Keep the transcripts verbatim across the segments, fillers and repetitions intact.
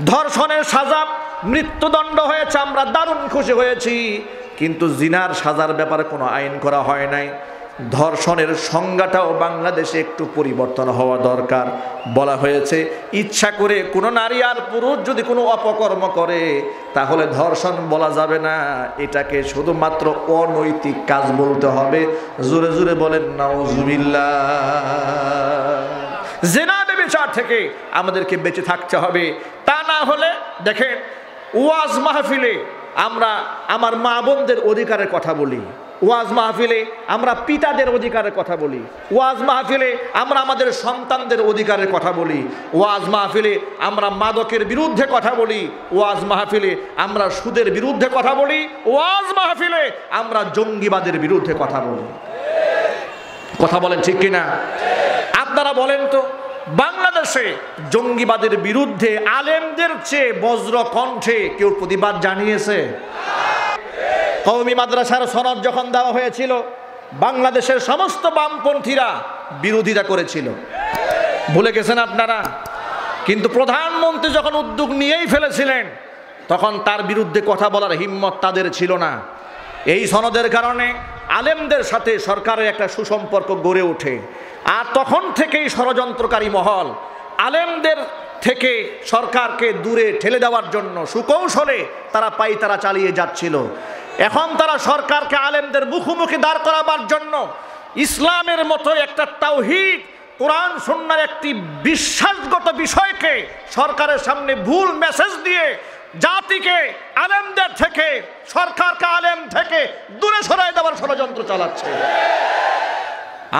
धर्षणेर सजा मृत्युदंड हयेछे आमरा दारुण खुशी हयेछि किन्तु जिनार सजार ब्यापारे कोनो आईन करा हय नाई। धर्षणेर संज्ञाटाओ बांग्लादेशे एकटु परिवर्तन हवा दरकार। बला हयेछे इच्छा करे कोनो नारी आर पुरुष जोदि कोनो अपकर्म करे ताहले धर्षण बला जाबे ना, एटाके शुधुमात्र अनैतिक काज बोलते हबे। जोरे जोरे बोलेन नाउजुबिल्लाह। जिना बेचार थेके आमादेरके बेचे थाकते हबे। देखें वाज महफिले मा बोनदेर अधिकारेर कथा बोली, वाज महफिले पितादेर अधिकारेर कथा बोली, वाज महफिले सन्तानदेर अधिकारेर कथा बोली, वाज महफिले मादकेर बिरुद्धे कथा बोली, वाज महफिले सुदेर बिरुद्धे कथा बोली, वाज महफिले जंगीबादेर बिरुद्धे कथा बोली। कथा बोलें ठीक किना? आपनारा बोलें तो বাংলাদেশে জঙ্গিবাদের বিরুদ্ধে আলেমদের চেয়ে বজ্র কণ্ঠে কেউ প্রতিবাদ জানিয়েছে? কওমি মাদ্রাসার সনদ যখন দেওয়া হয়েছিল বাংলাদেশের সমস্ত বামপন্থীরা বিরোধিতা করেছিল, ভুলে গেছেন আপনারা? কিন্তু প্রধানমন্ত্রী যখন উদ্যোগ নিয়েই ফেলেছিলেন তখন তার বিরুদ্ধে কথা বলার হিম্মত তাদের ছিল না। এই সনদের কারণে আলেমদের সাথে সরকারের একটা সুসম্পর্ক গড়ে ওঠে। আর তখন থেকেই ষড়যন্ত্রকারী মহল আলেমদের থেকে সরকারকে দূরে ঠেলে দেওয়ার জন্য সুকৌশলে তারা পাইতারা চালিয়ে যাচ্ছিল। এখন তারা সরকারকে আলেমদের মুখোমুখি দাঁড় করাবার জন্য ইসলামের মতো একটা তাওহীদ কোরআন সুন্নার একটি বিশ্বাসগত বিষয়কে সরকারের সামনে ভুল মেসেজ দিয়ে জাতিকে আলেমদের থেকে সরকারকে আলেম থেকে দূরে সরিয়ে দেওয়ার ষড়যন্ত্র চালাচ্ছে।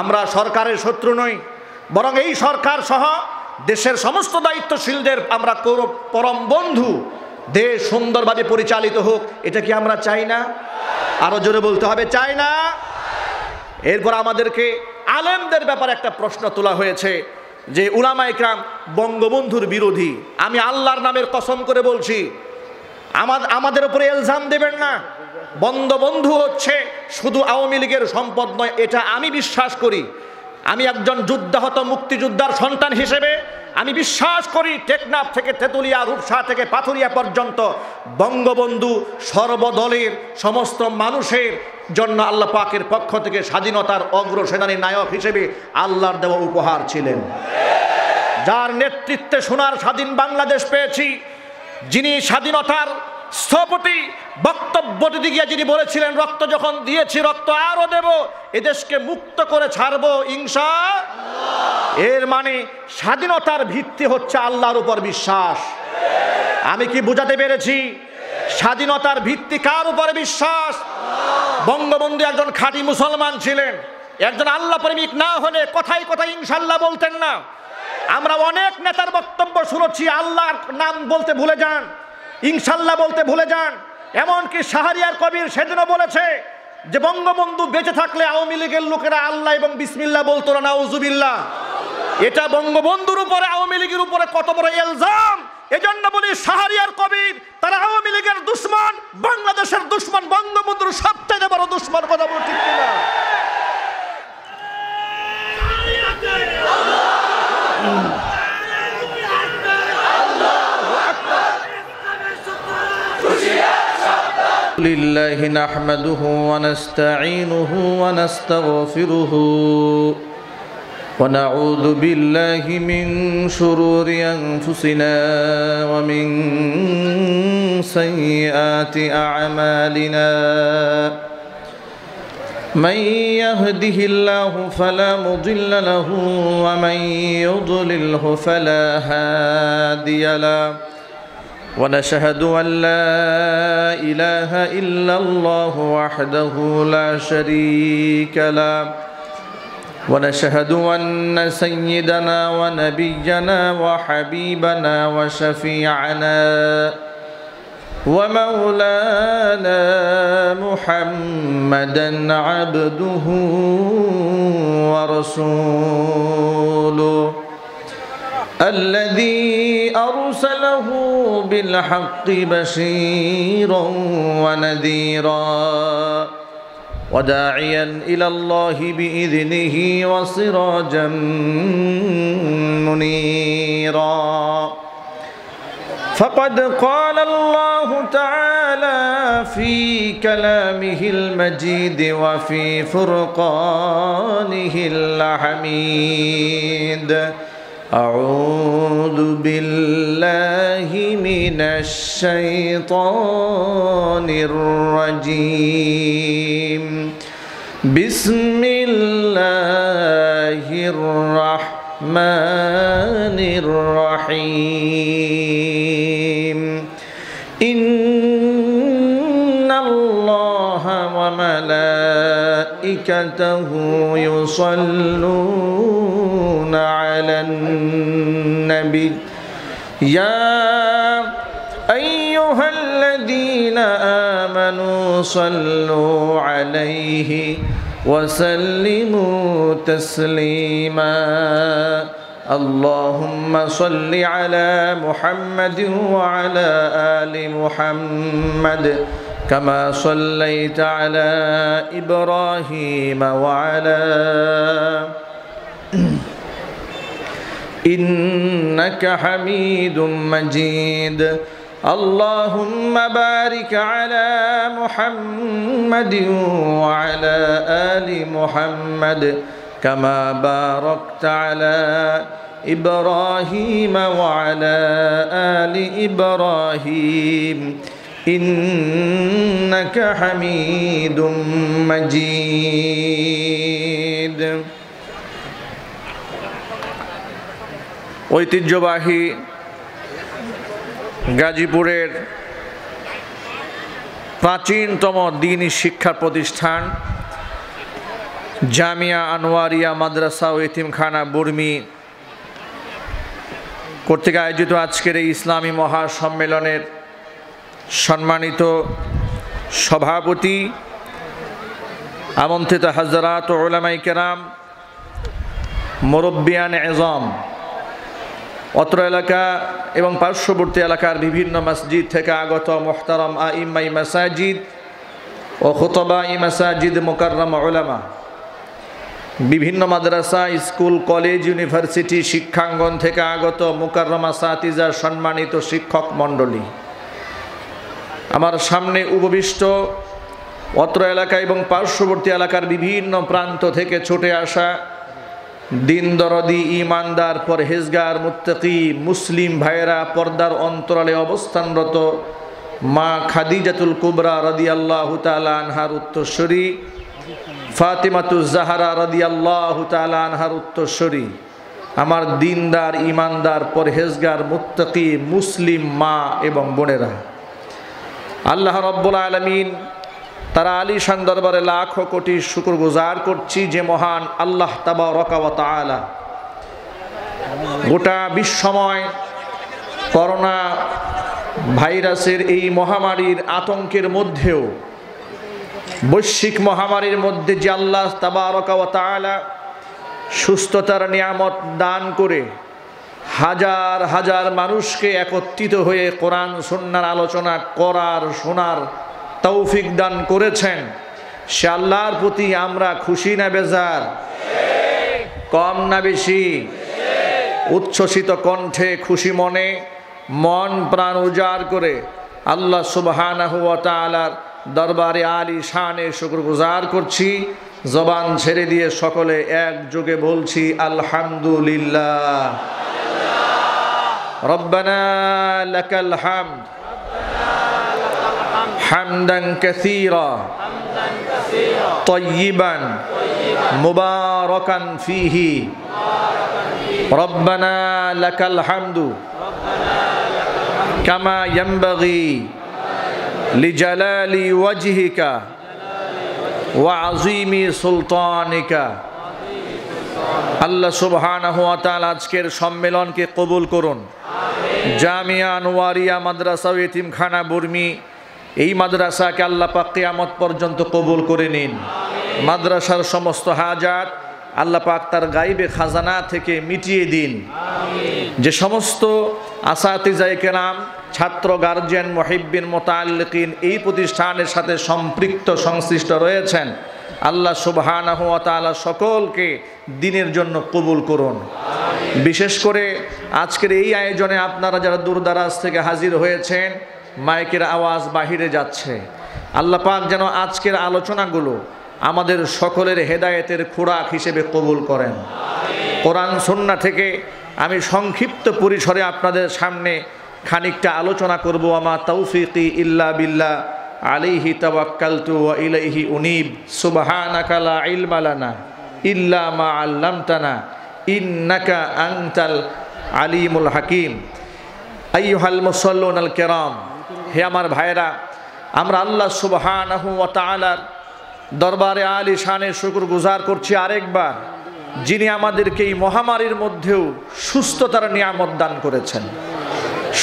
আমরা সরকারের শত্রু নই, বরং এই সরকার সহ দেশের সমস্ত দায়িত্বশীলদের আমরা পরম বন্ধু। দেশ সুন্দরভাবে পরিচালিত হোক, এটা কি আমরা চাই না? আরো জোরে বলতে হবে, চাই না? এরপর আমাদেরকে আলেমদের ব্যাপারে একটা প্রশ্ন তোলা হয়েছে যে উলামা ইকরাম বঙ্গবন্ধুর বিরোধী। আমি আল্লাহর নামের কসম করে বলছি, আমাদের উপরে ইলজাম দেবেন না। বঙ্গবন্ধু হচ্ছে শুধু আওয়ামী লীগের সম্পদ নয়, এটা আমি বিশ্বাস করি। আমি একজন যুদ্ধাহত মুক্তিযোদ্ধার সন্তান হিসেবে আমি বিশ্বাস করি টেকনাফ থেকে তেঁতুলিয়া, রূপসা থেকে পাথুরিয়া পর্যন্ত বঙ্গবন্ধু সর্বদলের সমস্ত মানুষের জন্য আল্লাহ পাকের পক্ষ থেকে স্বাধীনতার অগ্রসেনানী নায়ক হিসেবে আল্লাহর দেওয়া উপহার ছিলেন, যার নেতৃত্বে সোনার স্বাধীন বাংলাদেশ পেয়েছি। যিনি স্বাধীনতার স্থপতি বক্তব্যটি গিয়ে যিনি বলেছিলেন, রক্ত যখন দিয়েছি রক্ত আরও দেব, এদেশকে মুক্ত করে ছাড়বো ইনশাআল্লাহ। এর মানে স্বাধীনতার ভিত্তি হচ্ছে আল্লাহর উপর বিশ্বাস। আমি কি বোঝাতে পেরেছি? স্বাধীনতার ভিত্তি কার উপরে বিশ্বাস? বঙ্গবন্ধু একজন খাঁটি মুসলমান ছিলেন, একজন আল্লাহ প্রেমিক না হলে কথাই কথাই ইনশাআল্লাহ বলতেন না। আমরা অনেক নেতার বক্তব্য শুনেছি আল্লাহর নাম বলতে ভুলে যান, ইনশাল্লাহ বলতে ভুলে যান। এমনকি শাহরিয়ার কবির সেদিনও বলেছে যে বঙ্গবন্ধু বেঁচে থাকলে আওয়ামী লীগের লোকেরা আল্লাহ এবং বিসমিল্লাহ বলতো না, নাউজুবিল্লাহ। এটা বঙ্গবন্ধুর উপরে আওয়ামী লীগের উপরে কত বড় ইলজাম। এজন্য বলি শাহরিয়ার কবির তারা আওয়ামী লীগের দুশ্মন, বাংলাদেশের দুশ্মন, বঙ্গবন্ধুর সবচেয়ে বড় দুশ্মন। কথা বল ঠিক না? لله نحمده ونستعينه ونستغفره ونعوذ بالله من شرور أنفسنا ومن سيئات أعمالنا من يهده الله فلا مضل له ومن يضلله فلا هادي له ونشهد أن لا إله إلا الله وحده لا شريك له ونشهد أن سيدنا ونبينا وحبيبنا وشفيعنا ومولانا محمدا عبده ورسوله الذي أرسله بالحق بشيرا ونذيرا وداعيا إلى الله بإذنه وسراجا منيرا फ़क़द क़ाल अल्लाहु तआला फ़ी कलामिहिल मजीद व फ़ी फ़ुरक़ानिहिल हमीद। अऊज़ु बिल्लाहि मिनश शैतानिर रजीम। बिस्मिल्लाहिर रहमानिर रहीम। इन्नल्लाहा व मलाइकतहु युसल्लून अलन नबी। या अय्युहल्लज़ीना आमनू सल्लू अलैहि वसल्लिमू तस्लीमा। अल्लाहुम्मा सल्लि अला मुहम्मद व अला आलि मुहम्मद कमा सल्लैत अला इब्राहीम व अला इन्नका हमीदुम मजीद। अल्लाहुम्मा बारिक अला मुहम्मद व अला आलि मुहम्मद कमा बारकत अला इब्राहीम व अला आलि इब्राहीम इन्नका हमीदुम मजीद। ऐतिह्यबाही गाजीपुरेर प्राचीनतम दीनी शिक्षा प्रतिष्ठान जामिया आनवारिया मद्रासा ओ एतीमखाना बुर्मी कर्तृक आयोजित आजकेर एई इस्लामी महासम्मेलनेर सम्मानित सभापति आमंत्रित हजरात ओ उलामाए केराम मुरब्बियान आजम अत्र एलाका एवं पार्श्ववर्ती एलाकार विभिन्न मस्जिद थेके आगत मोहतरम आइम्माए मसाजिद ओ खुतबाए मसाजिद मुकर्रम उलामा विभिन्न मद्रासा स्कूल कलेज यूनिवर्सिटी शिक्षांगन थेके आगत मुकर्रमा सातिजा सम्मानित शिक्षक मंडली आमार सामने उपविष्ट अत्र एलाका एवं पार्श्ववर्ती एलाकार विभिन्न प्रान्त थेके छुटे आसा दिन दरदी ईमानदार परहेजगार मुत्तकी मुस्लिम भाईरा पर्दार अंतराले अवस्थानरत मा खादिजातुल कुबरा रदियल्लाहु ताआला आनहार उत्तरसुरी फातिमातुज ज़हरा रदियल्लाहु ताआला आनहार उत्तरसुरी आमार दीनदार ईमानदार परहेजगार मुत्तकी मुस्लिम मा एवं बोनेरा आल्लाह रब्बुल आलमीन तारा आलिशान दरबारे लाखों कोटी शुक्र गुजार करछि जे महान आल्लाह तबारक व ताआला गोटा विश्वमय करोना भाइरासेर एई महामारीर आतंकेर मध्येओ वैश्विक महामारीर मध्य जे आल्लाह तबारक व ताआला सुस्थतार नियामत दान करे हजार हजार मानुषके एकत्रित हये कुरान सुन्नार आलोचना करार शोनार तौफिक दान करेছেন সে আল্লাহর প্রতি আমরা খুশি না বেজার ঠিক কম না বেশি ঠিক উচ্ছ্বসিত কণ্ঠে খুশি মনে মন প্রাণ উজাড় করে আল্লাহ সুবহানাহু ওয়া তাআলার দরবারে আলী শানে শুকরগুজার করছি জবান ছেড়ে দিয়ে সকলে একযোগে বলছি আলহামদুলিল্লাহ আলহামদুলিল্লাহ রব্বানা লাকাল হামদ हम्दन कसीरा तय्यिबन मुबारकन फीही रब्बना लकल हम्दु कमा यंबगी लिजलाली वजहिका व अजीमी सुल्तानिका। अल्लाह सुबहानहु व तआला आजकेर सम्मेलन के कबूल करुन। जामिया आनवारिया मद्रासा व एतीमखाना बुर्मी এই মাদ্রাসাকে আল্লাহ পাক কিয়ামত পর্যন্ত কবুল করে নিন। মাদ্রাসার সমস্ত হাজাত আল্লাহ পাক তার গায়েবে খাজানা থেকে মিটিয়ে দিন। যে সমস্ত আসাতিজায়ে কেরাম ছাত্র গার্জিয়ান মুহিব্বিন মুতাআল্লিকিন এই প্রতিষ্ঠানের সাথে সম্পৃক্ত সংশ্লিষ্ট রয়েছেন আল্লাহ সুবহানাহু ওয়া তাআলা সকলকে দিনের জন্য কবুল করুন। বিশেষ করে আজকের এই আয়োজনে আপনারা যারা দূরদারাজ থেকে হাজির হয়েছেন, মাইকের আওয়াজ বাহিরে যাচ্ছে, আল্লাহ পাক যেন আজকের আলোচনাগুলো আমাদের সকলের হেদায়েতের খোরাক হিসেবে কবুল করেন। কোরআন সুন্নাহ থেকে আমি সংক্ষিপ্ত পরিসরে আপনাদের সামনে খানিকটা আলোচনা করব। আমা তাওফিকি ইল্লা বিল্লাহ আলাইহি তাওয়াক্কালতু ওয়া ইলাইহি উনীব। সুবহানাকা লা ইলমা লানা ইল্লা মা আল্লামতানা ইন্নাকা আনতাল আলিমুল হাকিম। আইয়ুহাল মুসাল্লুনাল কিরাম, হে আমার ভাইরা, আমরা আল্লাহ সুবহানাহু ওয়া তাআলার দরবারে আলী শানে শুকর গুজার করছি আরেকবার, যিনি আমাদেরকে এই মহামারীর মধ্যেও সুস্থতার নিয়ামত দান করেছেন।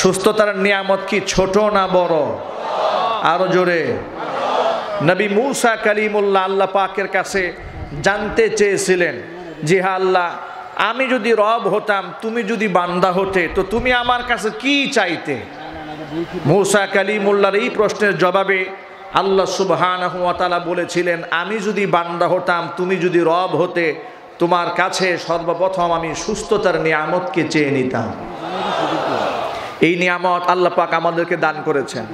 সুস্থতার নিয়ামত কি ছোট না বড়? আরো জোরে। নবী মুসা কালিমুল্লাহ আল্লাহ পাকের কাছে জানতে চেয়েছিলেন যে হ্যাঁ আল্লাহ, আমি যদি রব হতাম, তুমি যদি বান্দা হতে, তো তুমি আমার কাছে কি চাইতে? মুসা কালিমুল্লাহর এই প্রশ্নের জবাবে আল্লাহ সুবহানাহু ওয়া তাআলা বলেছিলেন, আমি যদি বান্দা হতাম, তুমি যদি রব হতে, তোমার কাছে সর্বপ্রথম আমি সুস্থতার নিয়ামতকে চেয়ে নিতাম। এই নিয়ামত আল্লাহ পাক আমাদেরকে দান করেছেন।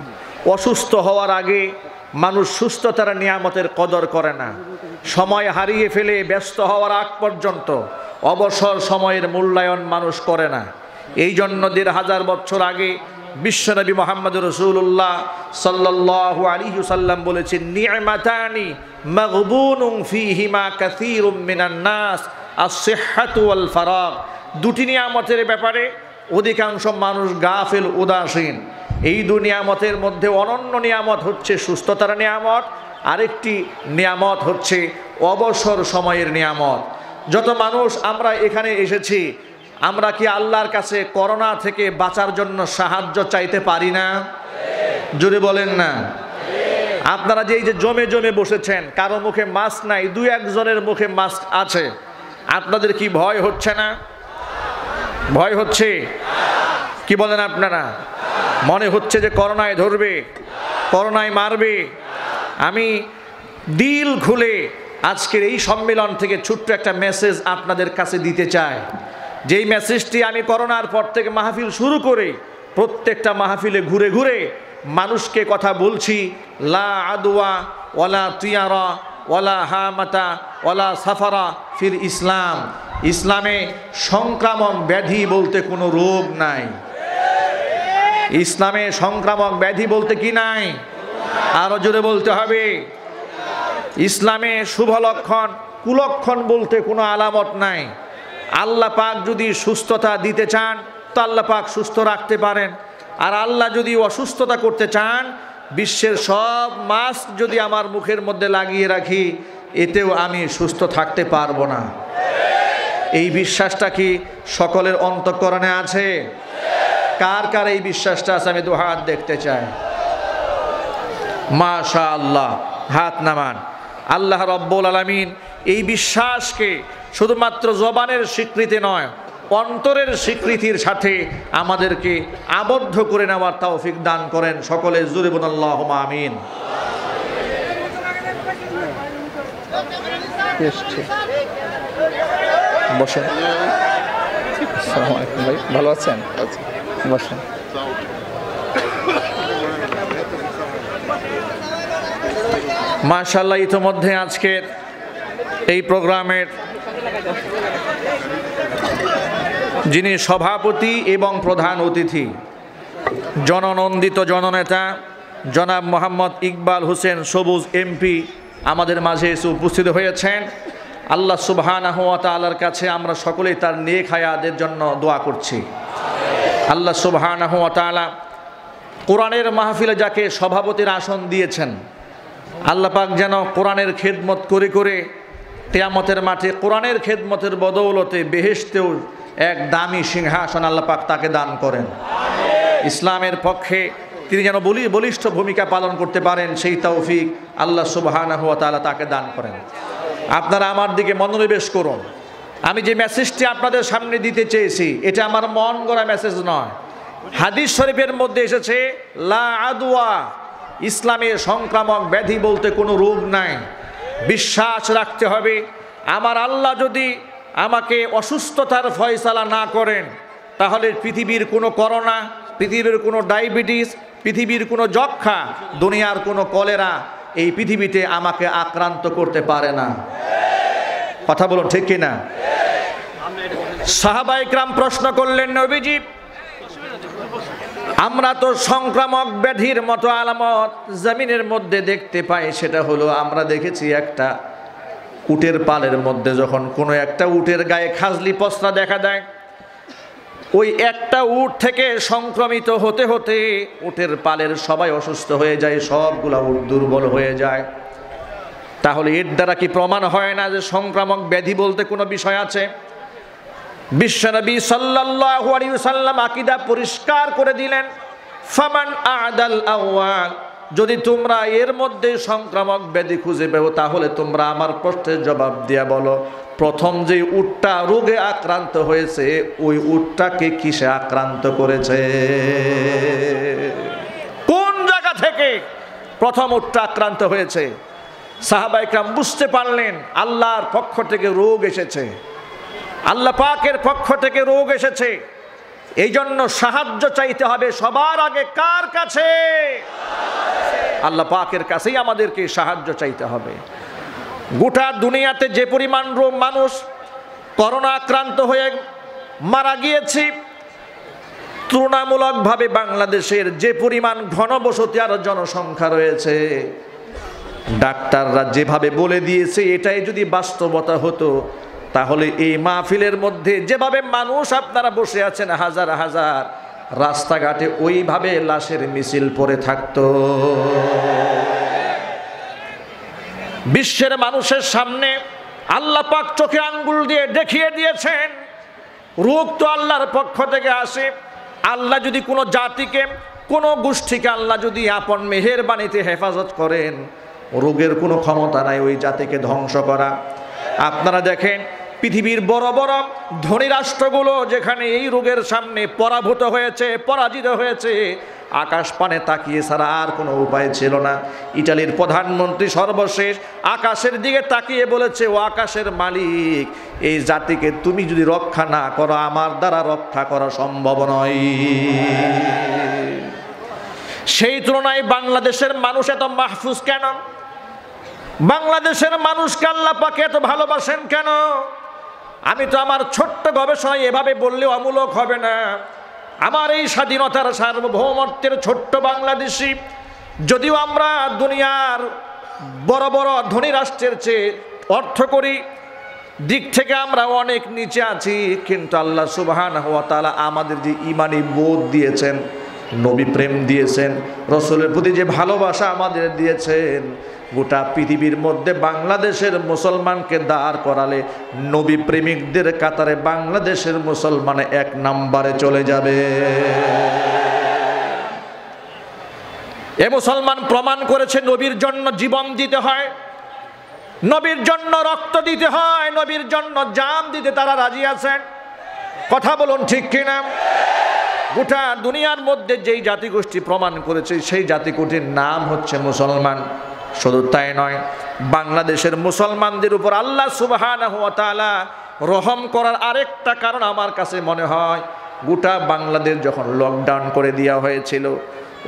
অসুস্থ হওয়ার আগে মানুষ সুস্থতার নিয়ামতের কদর করে না। সময় হারিয়ে ফেলে ব্যস্ত হওয়ার আগ পর্যন্ত অবসর সময়ের মূল্যায়ন মানুষ করে না। এই জন্য দেড় হাজার বছর আগে বিশ্বনবী মুহাম্মদ রাসূলুল্লাহ সাল্লাল্লাহু আলাইহি ওয়াসাল্লাম বলেছেন, নি'মাতানি মাগবুনুন ফীহিমা কাসীরুম মিনান নাস আস-সিহহাতু ওয়াল ফারাগ। দুটি নিয়ামতের ব্যাপারে অধিকাংশ মানুষ গাফিল, উদাসীন। এই দুই নিয়ামতের মধ্যে অনন্য নিয়ামত হচ্ছে সুস্থতার নিয়ামত, আরেকটি নিয়ামত হচ্ছে অবসর সময়ের নিয়ামত। যত মানুষ আমরা এখানে এসেছি, আমরা কি আল্লাহর কাছে করোনা থেকে বাঁচার জন্য সাহায্য চাইতে পারি না? জোরে বলেন না। আপনারা যে এই যে জমে জমে বসেছেন, কারো মুখে মাস্ক নাই, দুই একজনের মুখে মাস্ক আছে, আপনাদের কি ভয় হচ্ছে না? ভয় হচ্ছে কি? বলেন আপনারা, মনে হচ্ছে যে করোনায় ধরবে, করোনায় মারবে? আমি দিল খুলে আজকের এই সম্মেলন থেকে ছোট্ট একটা মেসেজ আপনাদের কাছে দিতে চাই, যেই মেসেজটি আমি করোনার পর থেকে মাহফিল শুরু করে প্রত্যেকটা মাহফিলে ঘুরে ঘুরে মানুষকে কথা বলছি। লা আদওয়া ওয়ালা তিয়ারা ওয়ালা হামাতা ওয়ালা সাফারা ফিল ইসলাম। ইসলামে সংক্রামক ব্যাধি বলতে কোনো রোগ নাই। ইসলামে সংক্রামক ব্যাধি বলতে কি নাই? আরো জোরে বলতে হবে। ইসলামে শুভ লক্ষণ, কুলক্ষণ বলতে কোনো আলামত নাই। আল্লাহ পাক যদি সুস্থতা দিতে চান তো আল্লাহ পাক সুস্থ রাখতে পারেন, আর আল্লাহ যদি অসুস্থতা করতে চান, বিশ্বের সব মাস্ক যদি আমার মুখের মধ্যে লাগিয়ে রাখি, এতেও আমি সুস্থ থাকতে পারবো না। এই বিশ্বাসটা কি সকলের অন্তঃকরণে আছে? কার কার এই বিশ্বাসটা আছে আমি দুহাত দেখতে চাই। মাশাআল্লাহ, হাত নামান। আল্লাহ রাব্বুল আলামিন এই বিশ্বাসকে শুধুমাত্র জবানের স্বীকৃতি নয়, অন্তরের স্বীকৃতির সাথে আমাদেরকে আবদ্ধ করে নেওয়ার তৌফিক দান করেন। সকলে জোরে বলুন আল্লাহুম্মা আমিন। বসেন। আসসালামু আলাইকুম ভাই, ভালো আছেন? বসেন। মাশাআল্লাহ, ইতিমধ্যে আজকের এই প্রোগ্রামের যিনি সভাপতি এবং প্রধান অতিথি, জননন্দিত জননেতা জনাব মোহাম্মদ ইকবাল হোসেন সবুজ এমপি আমাদের মাঝে এসে উপস্থিত হয়েছেন। আল্লাহ সুবহানাহু ওয়া তাআলার কাছে আমরা সকলেই তার নেক হায়াতের জন্য দোয়া করছি। আল্লাহ সুবহানাহু ওয়া তাআলা কোরআনের মাহফিলে যাকে সভাপতির আসন দিয়েছেন, আল্লাহ পাক যেন কোরআনের খেদমত করে করে কিয়ামতের মাঠে কোরআনের খেদমতের বদৌলতে বেহেশতেও এক দামি সিংহাসন আল্লাহ পাক তাকে দান করেন। ইসলামের পক্ষে তিনি যেন বলি বলিষ্ঠ ভূমিকা পালন করতে পারেন, সেই তৌফিক আল্লাহ সুবহানাহু ওয়া তাআলা তাকে দান করেন। আপনারা আমার দিকে মনোনিবেশ করুন। আমি যে মেসেজটি আপনাদের সামনে দিতে চেয়েছি, এটা আমার মন গড়া মেসেজ নয়। হাদিস শরীফের মধ্যে এসেছে লা আদওয়া, ইসলামে সংক্রামক ব্যাধি বলতে কোনো রোগ নাই। विश्वास रखते हबे आमार आल्लाह जदि आमाके असुस्थतार फयसला ना करें ताहले पृथिवीर कोनो करोना पृथिवीर कोनो डायबिटीज पृथिवीर कोनो जक्षा दुनियार कोनो कलेरा ये पृथिवीते आमाके आक्रांत करते पारे ना। कथा बोलो ठीक किना? साहाबाए किराम प्रश्न करलेन नबीजी आमरा तो संक्रामक व्याधिर मतो आलामत जमीनेर मध्य देखते पाई सेटा हलो आमरा देखेछि एकटा उटेर पालेर मध्य जखन कोनो एकटा उटेर गाये खाजलि पसरा देखा देय ओई एकटा उट थेके संक्रमित होते होते उटेर पालेर सबाई असुस्थ हये जाय सबगुला उट दुर्बल हये जाय। ताहले एर द्वारा कि प्रमाण हय ना जे संक्रामक व्याधि बोलते कोनो विषय आछे? বিশ্বনবী সাল্লাল্লাহু আলাইহি ওয়াসাল্লাম আকীদা পরিষ্কার করে দিলেন ফামান আদাল আওয়াল যদি তোমরা এর মধ্যে সংক্রামক ব্যাধি খুঁজে পাও তাহলে তোমরা আমার প্রশ্নের জবাব দিয়া বলো প্রথম যে উটটা রোগে আক্রান্ত হয়েছে ওই উটটাকে কিসে আক্রান্ত করেছে, কোন জায়গা থেকে প্রথম উটটা আক্রান্ত হয়েছে। সাহাবায়ে কেরাম বুঝতে পারলেন আল্লাহর পক্ষ থেকে রোগ এসেছে, আল্লাহ পাকের পক্ষ থেকে রোগ এসেছে, এইজন্য সাহায্য চাইতে হবে সবার আগে কার কাছে? আল্লাহ পাকের কাছেই আমাদেরকে সাহায্য চাইতে হবে। গোটা দুনিয়াতে যে পরিমাণ রোগ মানুষ করোনা আক্রান্ত হয়ে মারা গিয়েছে তুলনামূলকভাবে বাংলাদেশের যে পরিমাণ ঘনবসতি আর জনসংখ্যা রয়েছে ডাক্তাররা যেভাবে বলে দিয়েছে এটাই যদি বাস্তবতা হতো তাহলে এই মাহফিলের মধ্যে যেভাবে মানুষ আপনারা বসে আছেন হাজার হাজার রাস্তাঘাটে ওইভাবে লাশের মিছিল পড়ে থাকতো, বিশ্বের মানুষের সামনে আল্লাহ পাক চোখে আঙ্গুল দিয়ে দেখিয়ে দিয়েছেন রোগ তো আল্লাহর পক্ষ থেকে আসে। আল্লাহ যদি কোনো জাতিকে কোনো গোষ্ঠীকে আল্লাহ যদি আপন মেহেরবানীতে হেফাজত করেন রোগের কোনো ক্ষমতা নাই ওই জাতিকে ধ্বংস করা। আপনারা দেখেন পৃথিবীর বড় বড় ধনী রাষ্ট্রগুলো যেখানে এই রোগের সামনে পরাভূত হয়েছে পরাজিত হয়েছে আকাশ পানে তাকিয়ে ছাড়া আর কোনো উপায় ছিল না। ইতালির প্রধানমন্ত্রী সর্বশেষ আকাশের দিকে তাকিয়ে বলেছে ও আকাশের মালিক এই জাতিকে তুমি যদি রক্ষা না করো আমার দ্বারা রক্ষা করা সম্ভব নয়। সেই তুলনায় বাংলাদেশের মানুষ এত মাহফুজ কেন? বাংলাদেশের মানুষকে আল্লাহ পাক এত ভালোবাসেন কেন? আমি তো আমার ছোট্ট গবেষণায় এভাবে বললেও অমূলক হবে না। আমার এই স্বাধীনতার সার্বভৌমত্বের ছোট্ট বাংলাদেশি যদিও আমরা দুনিয়ার বড় বড় ধনী রাষ্ট্রের চেয়ে অর্থকরী দিক থেকে আমরা অনেক নিচে আছি কিন্তু আল্লাহ সুবহানাহু ওয়া তাআলা আমাদের যে ইমানি বোধ দিয়েছেন নবী প্রেম দিয়েছেন রসুলের প্রতি যে ভালোবাসা আমাদের দিয়েছেন গোটা পৃথিবীর মধ্যে বাংলাদেশের মুসলমানকে দাঁড় করালে নবী প্রেমিকদের কাতারে বাংলাদেশের মুসলমান এক নম্বরে চলে যাবে। এ মুসলমান প্রমাণ করেছে নবীর জন্য জীবন দিতে হয়, নবীর জন্য রক্ত দিতে হয়, নবীর জন্য জান দিতে তারা রাজি আছেন। কথা বলুন ঠিক কিনা? গোটা দুনিয়ার মধ্যে যেই জাতিগোষ্ঠী প্রমাণ করেছে সেই জাতিগোষ্ঠীর নাম হচ্ছে মুসলমান। শুধু তাই নয় বাংলাদেশের মুসলমানদের উপর আল্লাহ সুবহানাহু ওয়া তাআলা রহম করার আরেকটা কারণ আমার কাছে মনে হয় গোটা বাংলাদেশ যখন লকডাউন করে দেওয়া হয়েছিল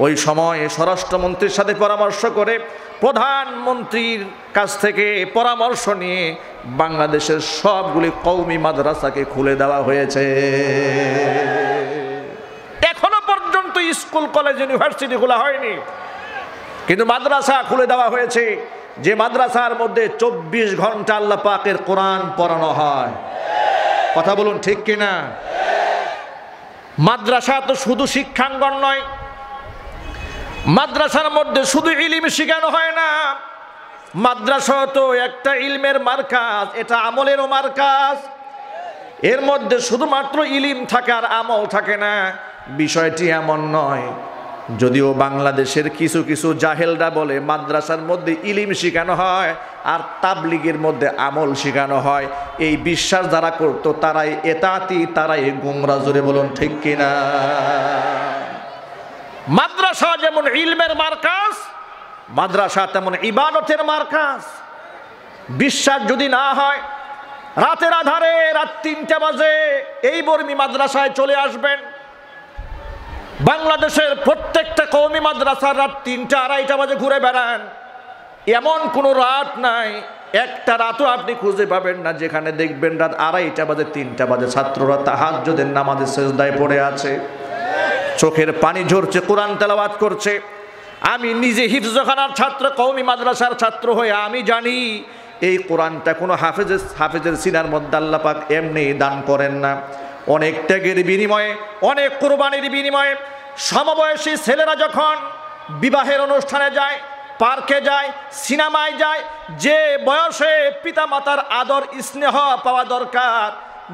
ওই সময়ে স্বরাষ্ট্রমন্ত্রীর সাথে পরামর্শ করে প্রধানমন্ত্রীর কাছ থেকে পরামর্শ নিয়ে বাংলাদেশের সবগুলি কওমি মাদ্রাসাকে খুলে দেওয়া হয়েছে। এখনো পর্যন্ত স্কুল কলেজ ইউনিভার্সিটি খোলা হয়নি কিন্তু মাদ্রাসা খুলে দেওয়া হয়েছে যে মাদ্রাসার মধ্যে চব্বিশ ঘন্টা আল্লাহ পাকের কোরআন পড়ানো হয়। কথা বলুন ঠিক কিনা? মাদ্রাসা তো শুধু শিক্ষাঙ্গন নয়, মাদ্রাসার মধ্যে শুধু ইলিম শেখানো হয় না, মাদ্রাসা তো একটা ইলমের মার্কাজ, এটা আমলেরও মার্কাজ। এর মধ্যে শুধুমাত্র ইলিম থাকে আর আমল থাকে না বিষয়টি এমন নয়। যদিও বাংলাদেশের কিছু কিছু জাহেলরা বলে মাদ্রাসার মধ্যে ইলিম শেখানো হয় আর তাবলিগের মধ্যে আমল শেখানো হয়, এই বিশ্বাস যারা করত তারাই এতাতি তারাই গুমরাহ। জোরে বলুন ঠিক কিনা? মাদ্রাসা যেমন ইলমের মার্কাজ মাদ্রাসা তেমন ইবাদতের মার্কাজ। विश्वास जदि ना हय रातेर आधारे रात तीनटा बजे एई बर्मी माद्रासाय चले आसबेन। बांग्लादेशेर प्रत्येकटा कौमी माद्रासा रात तीनटा आढ़ाईटा बजे घुरे बेड़ान, एमन कोनो रात नाई एकटा रातो आपनि खुंजे पाबेन ना जेखाने देखबेन रात आढ़ाईटा बजे तीनटा बजे छात्ररा ताहाज्जुदेर नामाजे सेजदाय पड़े आछे, चोखेर पानी झरछे, कुरान तेलावात करछे। आमी निजे हिफजखानार छात्र, कौमी माद्रासार छात्र हये आमी जानि এই কোরআনটা কোনো হাফেজের হাফেজের সিনার মধ্যে আল্লাহ পাক এমনি দান করেন না। অনেক ত্যাগের বিনিময়ে, অনেক কুরবানির বিনিময়ে। সমবয়সী ছেলেরা যখন বিবাহের অনুষ্ঠানে যায়, পার্কে যায়, সিনেমায় যায়, যে বয়সে পিতা মাতার আদর স্নেহ পাওয়া দরকার,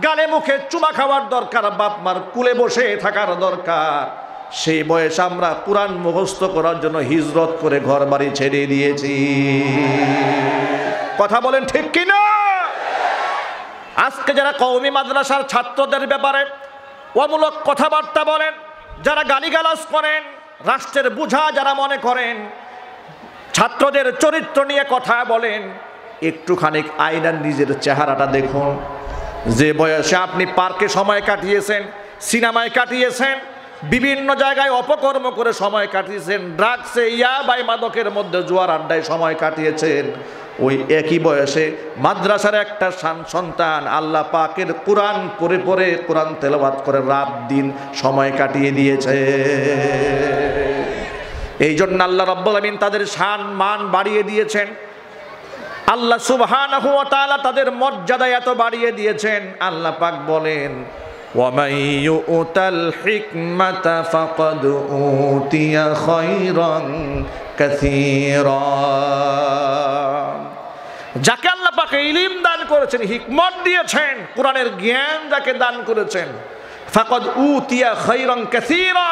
গালে মুখে চুমা খাওয়ার দরকার, বাপ মার কুলে বসে থাকার দরকার, সেই বয়সে আমরা কোরআন মুখস্থ করার জন্য হিজরত করে ঘর বাড়ি ছেড়ে দিয়েছি। কথা বলেন ঠিক কিনা? আজকে যারা কওমি মাদ্রাসার ছাত্রদের ব্যাপারে অমূলক কথাবার্তা বলেন, যারা গালিগালাজ করেন, রাষ্ট্রের বোঝা যারা মনে করেন, ছাত্রদের চরিত্র নিয়ে কথা বলেন, একটুখানি আয়নার নিজের চেহারাটা দেখুন। যে বয়সে আপনি পার্কে সময় কাটিয়েছেন, সিনেমায় কাটিয়েছেন, বিভিন্ন জায়গায় অপকর্ম করে সময় কাটিয়েছেন, ড্রাগসে ইয়া বাই মাদকের মধ্যে জুয়ার আড্ডায় সময় কাটিয়েছেন, ওই একই বয়সে মাদ্রাসার একটা সন্তান আল্লাহ পাকের কোরআন পড়ে পড়ে কোরআন তেলাওয়াত করে রাত দিন সময় কাটিয়ে দিয়েছে। এই জন্য আল্লাহ রাব্বুল আমিন তাদের শান মান বাড়িয়ে দিয়েছেন। আল্লাহ সুবহানাহু ওয়া তাআলা তাদের মর্যাদা এত বাড়িয়ে দিয়েছেন। আল্লাহ পাক বলেন, وَمَنْ يُؤْتَ الْحِكْمَةَ فَقَدْ أُوتِيَ خَيْرًا كَثِيرًا। যাকে আল্লাহ পাক ইলম দান করেছেন, হিকমত দিয়েছেন, কোরআনের জ্ঞান যাকে দান করেছেন, ফাকাদ উতিয়া খায়রান কাসীরা,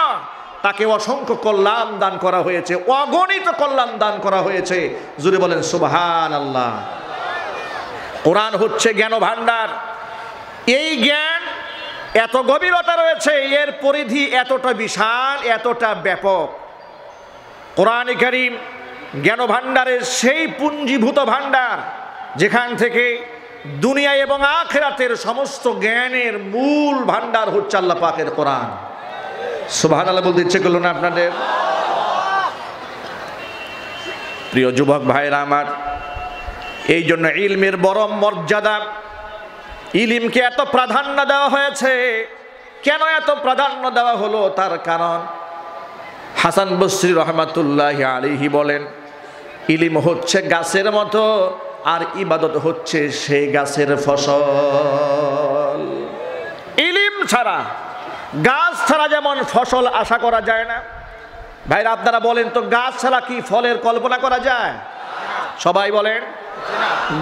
তাকে অসংখ্য কল্যাণ দান করা হয়েছে, অগণিত কল্যাণ দান করা হয়েছে। জোরে বলেন সুবহানাল্লাহ। কোরআন হচ্ছে জ্ঞান ভান্ডার। এই জ্ঞান এত গভীরতা রয়েছে, এর পরিধি এতটা বিশাল, এতটা ব্যাপক। কোরআন কারীম জ্ঞান ভাণ্ডারের সেই পুঞ্জীভূত ভাণ্ডার, যেখান থেকে দুনিয়া এবং আখিরাতের সমস্ত জ্ঞানের মূল ভাণ্ডার হচ্ছে আল্লাহ পাকের কোরআন। সুবহানাল্লাহ বলতে ইচ্ছে করল না আপনাদের? প্রিয় যুবক ভাইরা আমার, এই জন্য ইলমের বড় মর্যাদা, ইলমকে এত প্রাধান্য দেওয়া হয়েছে। কেন এত প্রাধান্য দেওয়া হলো? তার কারণ হাসান বসরি রহমাতুল্লাহি আলাইহি বলেন, ইলম হচ্ছে গাছের মতো আর ইবাদত হচ্ছে সেই গাছের ফসল। ইলম ছাড়া, গাছ ছাড়া যেমন ফসল আশা করা যায় না। ভাইরা আপনারা বলেন তো, গাছ ছাড়া কি ফলের কল্পনা করা যায়? সবাই বলেন,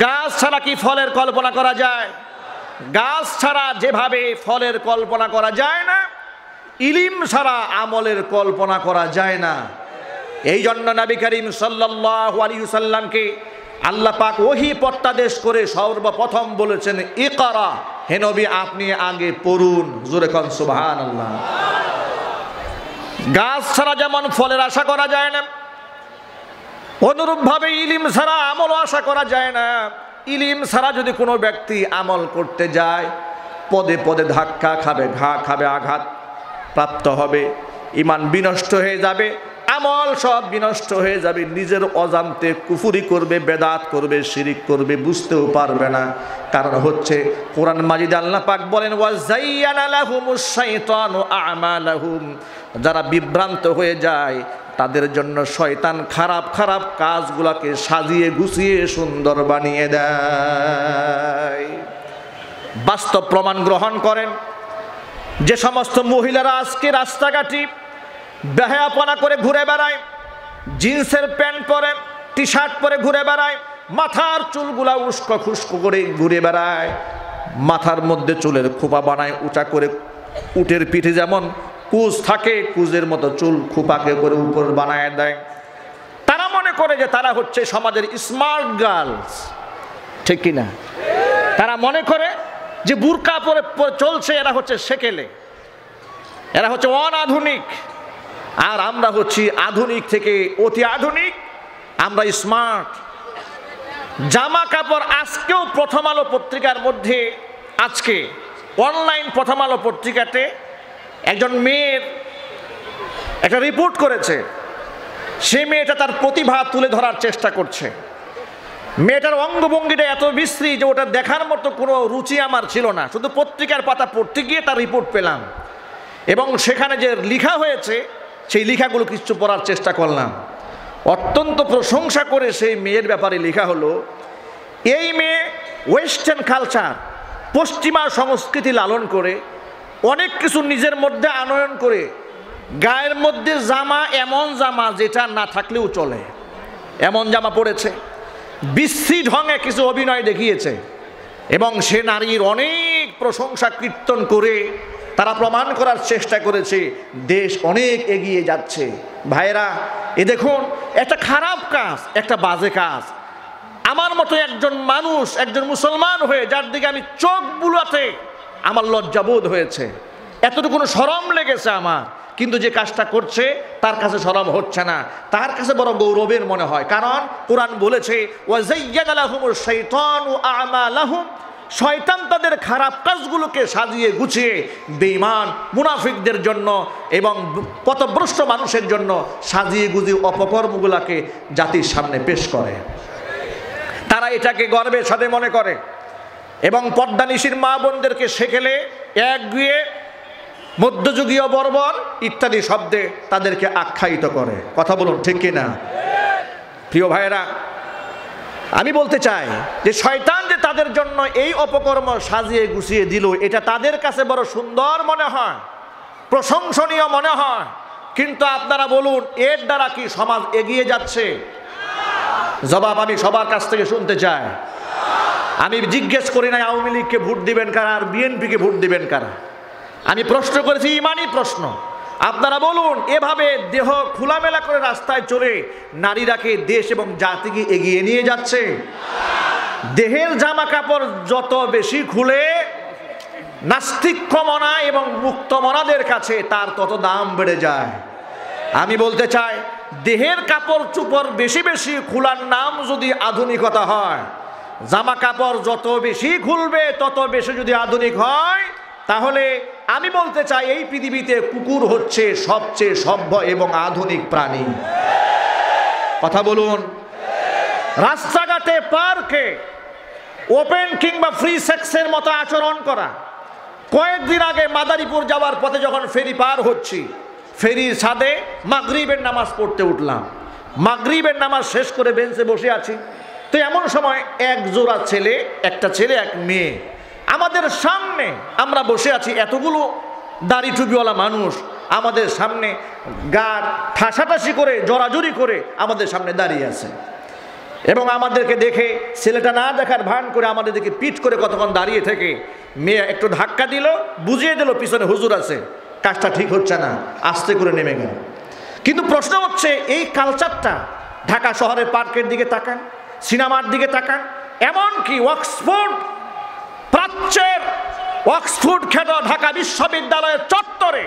গাছ ছাড়া কি ফলের কল্পনা করা যায়? গাছ ছাড়া যেভাবে ফলের কল্পনা করা যায় না, ইলিম ছাড়া আমলের কল্পনা করা যায় না। এই জন্য নবী করিম সাল্লাল্লাহু আলাইহি ওয়াসাল্লামকে আল্লাহ পাক ওহী প্রত্যাদেশ করে সর্বপ্রথম বলেছেন, ইকরা, হে নবী আপনি আগে পড়ুন। জোরে কোন সুবহানাল্লাহ। গাছ ছাড়া যেমন ফলের আশা করা যায় না, অনুরূপভাবে ইলিম ছাড়া আমল আশা করা যায় না। ইলিম ছাড়া যদি কোনো ব্যক্তি আমল করতে যায়, পদে পদে ধাক্কা খাবে, ঘা খাবে, আঘাত প্রাপ্ত হবে, ইমান বিনষ্ট হয়ে যাবে, আমল সব বিনষ্ট হয়ে যাবে, নিজের অজান্তে কুফুরি করবে, বেদাত করবে, শিরিক করবে, বুঝতেও পারবে না। কারণ হচ্ছে কোরআন মাজিদে আল্লাহ পাক বলেন, ওয়াজাইয়ানা লাহুমুশ শাইতানু আমালাহুম, যারা বিভ্রান্ত হয়ে যায় তাদের জন্য শয়তান খারাপ খারাপ কাজগুলোকে সাজিয়ে গুছিয়ে সুন্দর বানিয়ে দেয়। বাস্তব প্রমাণ গ্রহণ করেন, যে সমস্ত মহিলারা আজকে রাস্তাঘাটে বেহায়াপনা করে ঘুরে বেড়ায়, জিন্সের প্যান্ট পরে, টি শার্ট পরে ঘুরে বেড়ায়, মাথার চুলগুলা উস্কো খুস্কো করে ঘুরে বেড়ায়, মাথার মধ্যে চুলের খোপা বানায় উঁচা করে, উটের পিঠে যেমন কুজ থাকে কুজের মতো চুল খোপাকে করে উপর বানায় দেয়, তারা মনে করে যে তারা হচ্ছে সমাজের স্মার্ট গার্লস, ঠিক কিনা? তারা মনে করে যে বুরকা পরে চলছে এরা হচ্ছে সেকেলে, এরা হচ্ছে অনাধুনিক, আর আমরা হচ্ছি আধুনিক থেকে অতি আধুনিক, আমরা স্মার্ট। জামা কাপড় আজকেও প্রথম আলো পত্রিকার মধ্যে আজকে অনলাইন প্রথম আলো পত্রিকাতে একজন মেয়ের একটা রিপোর্ট করেছে। সেই মেয়েটা তার প্রতিভা তুলে ধরার চেষ্টা করছে। মেয়েটার অঙ্গভঙ্গিটা এত বিশ্রী যে ওটা দেখার মতো কোনো রুচি আমার ছিল না, শুধু পত্রিকার পাতা পড়তে গিয়ে তার রিপোর্ট পেলাম এবং সেখানে যে লেখা হয়েছে সেই লেখাগুলো কিছু পড়ার চেষ্টা করলাম। অত্যন্ত প্রশংসা করে সেই মেয়ের ব্যাপারে লেখা হলো, এই মেয়ে ওয়েস্টার্ন কালচার পশ্চিমা সংস্কৃতি লালন করে অনেক কিছু নিজের মধ্যে আনয়ন করে গায়ের মধ্যে জামা এমন জামা যেটা না থাকলেও চলে এমন জামা পড়েছে, বিশ্রী ঢঙে কিছু অভিনয় দেখিয়েছে এবং সে নারীর অনেক প্রশংসা কীর্তন করে তারা প্রমাণ করার চেষ্টা করেছে দেশ অনেক এগিয়ে যাচ্ছে। ভাইরা, এ দেখুন একটা খারাপ কাজ, একটা বাজে কাজ। আমার মতো একজন মানুষ, একজন মুসলমান হয়ে যার দিকে আমি চোখ বুলাতে আমার লজ্জাবোধ হয়েছে, এতটুকু শরম লেগেছে আমার, কিন্তু যে কাজটা করছে তার কাছে শরম হচ্ছে না, তার কাছে বড় গৌরবের মনে হয়। কারণ কোরআন বলেছে ওয়াজায়্যানা লাহুমুশ শাইতানু আমালাহুম, শয়তান তাদের খারাপ কাজগুলোকে সাজিয়ে গুছিয়ে বেঈমান মুনাফিকদের জন্য এবং পথভ্রষ্ট মানুষের জন্য সাজিয়ে গুজিয়ে অপকর্মগুলোকে জাতির সামনে পেশ করে। তারা এটাকে গর্বের সাথে মনে করে এবং পর্দানিশীর মা বোনদেরকে সেকেলে একগুঁয়ে মধ্যযুগীয় বর্বর ইত্যাদি শব্দে তাদেরকে আখ্যায়িত করে। কথা বলুন ঠিক কিনা? প্রিয় ভাইয়েরা, আমি বলতে চাই যে শয়তান যে তাদের জন্য এই অপকর্ম সাজিয়ে গুছিয়ে দিল, এটা তাদের কাছে বড় সুন্দর মনে হয়, প্রশংসনীয় মনে হয়, কিন্তু আপনারা বলুন এর দ্বারা কি সমাজ এগিয়ে যাচ্ছে? জবাব আমি সবার কাছ থেকে শুনতে চাই। আমি জিজ্ঞেস করি নাই আওয়ামী লীগকে ভোট দিবেন কারা আর বিএনপিকে ভোট দিবেন কারা, আমি প্রশ্ন করেছি ইমানই প্রশ্ন। আপনারা বলুন এভাবে দেহ খোলামেলা করে রাস্তায় চলে নারীরাকে দেশ এবং জাতিকে এগিয়ে নিয়ে যাচ্ছে? দেহের জামা কাপড় যত বেশি খুলে নাস্তিক্যমনা এবং মুক্তমনাদের কাছে তার তত দাম বেড়ে যায়। আমি বলতে চাই দেহের কাপড় চুপড় বেশি বেশি খোলার নাম যদি আধুনিকতা হয়, জামা কাপড় যত বেশি খুলবে তত বেশি যদি আধুনিক হয়, তাহলে আমি বলতে চাই এই পৃথিবীতে কুকুর হচ্ছে সবচেয়ে সভ্য এবং আধুনিক প্রাণী। কথা বলুন, রাস্তাঘাটে পার্কে ওপেন কিংবা ফ্রি সেক্সের মতো আচরণ করা। কয়েকদিন আগে মাদারীপুর যাওয়ার পথে যখন ফেরি পার হচ্ছি, ফেরির ছাদে মাগরিবের নামাজ পড়তে উঠলাম, মাগরিবের নামাজ শেষ করে বেঞ্চে বসে আছি, তো এমন সময় এক জোড়া ছেলে, একটা ছেলে এক মেয়ে আমাদের সামনে, আমরা বসে আছি এতগুলো দাড়ি টুপিওয়ালা মানুষ আমাদের সামনে গা ঠাসাঠাসি করে জড়াজড়ি করে আমাদের সামনে দাঁড়িয়ে আছে এবং আমাদেরকে দেখে ছেলেটা না দেখার ভান করে আমাদের দিকে পিঠ করে কতক্ষণ দাঁড়িয়ে থেকে মেয়ে একটু ধাক্কা দিল, বুঝিয়ে দিল পিছনে হুজুর আছে, কাজটা ঠিক হচ্ছে না, আস্তে করে নেমে গেল। কিন্তু প্রশ্ন হচ্ছে এই কালচারটা ঢাকা শহরের পার্কের দিকে তাকান, সিনেমার দিকে তাকান, এমনকি অক্সফোর্ড প্রাচ্যের অক্সফোর্ড খ্যাত ঢাকা বিশ্ববিদ্যালয়ের চত্বরে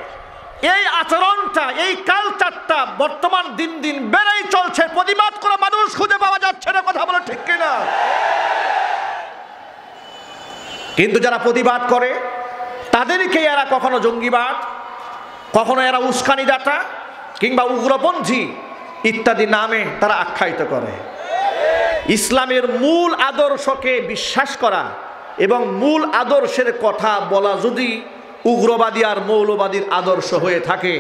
এই আচরণটা, এই কালচারটা বর্তমান দিন দিন বেড়েই চলছে, প্রতিবাদ করে মানুষ খুঁজে পাওয়া যাচ্ছে না। কথা বলে ঠিক কিনা? কিন্তু যারা প্রতিবাদ করে তাদেরকে এরা কখনো জঙ্গিবাদ, কখনো এরা উস্কানিদাতা কিংবা উগ্রপন্থী ইত্যাদি নামে তারা আখ্যায়িত করে। ইসলামের মূল আদর্শকে বিশ্বাস করা এবং মূল আদর্শের কথা বলা যদি উগ্রবাদী আর মৌলবাদীর আদর্শ হয়ে থাকে,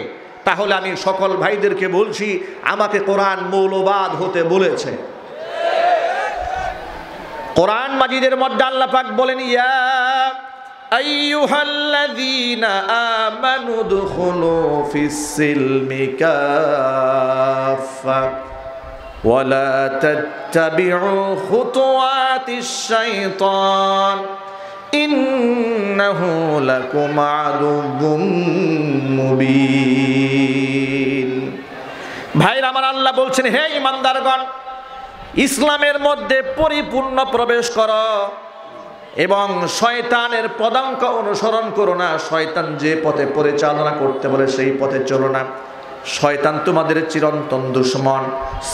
তাহলে আমি সকল ভাইদেরকে বলছি আমাকে কোরআন মৌলবাদ হতে বলেছে। কোরআন মাজিদের মধ্যে আল্লাহ পাক বলেন, ইয়া আইয়ুহাল্লাযীনা আমানু দুখুলু ফিস সিলমি কাফা ولا تتبعوا خطوات الشيطان إنه لكم عدو مبين। ভাইরা আমার, আল্লাহ বলছেন হে ইমানদারগণ, ইসলামের মধ্যে পরিপূর্ণ প্রবেশ করো এবং শয়তানের পদাঙ্ক অনুসরণ করো না, শয়তান যে পথে পরিচালনা করতে বলে সেই পথে চলো না। शयतान तुम्हादेर चिरंतन दुश्मन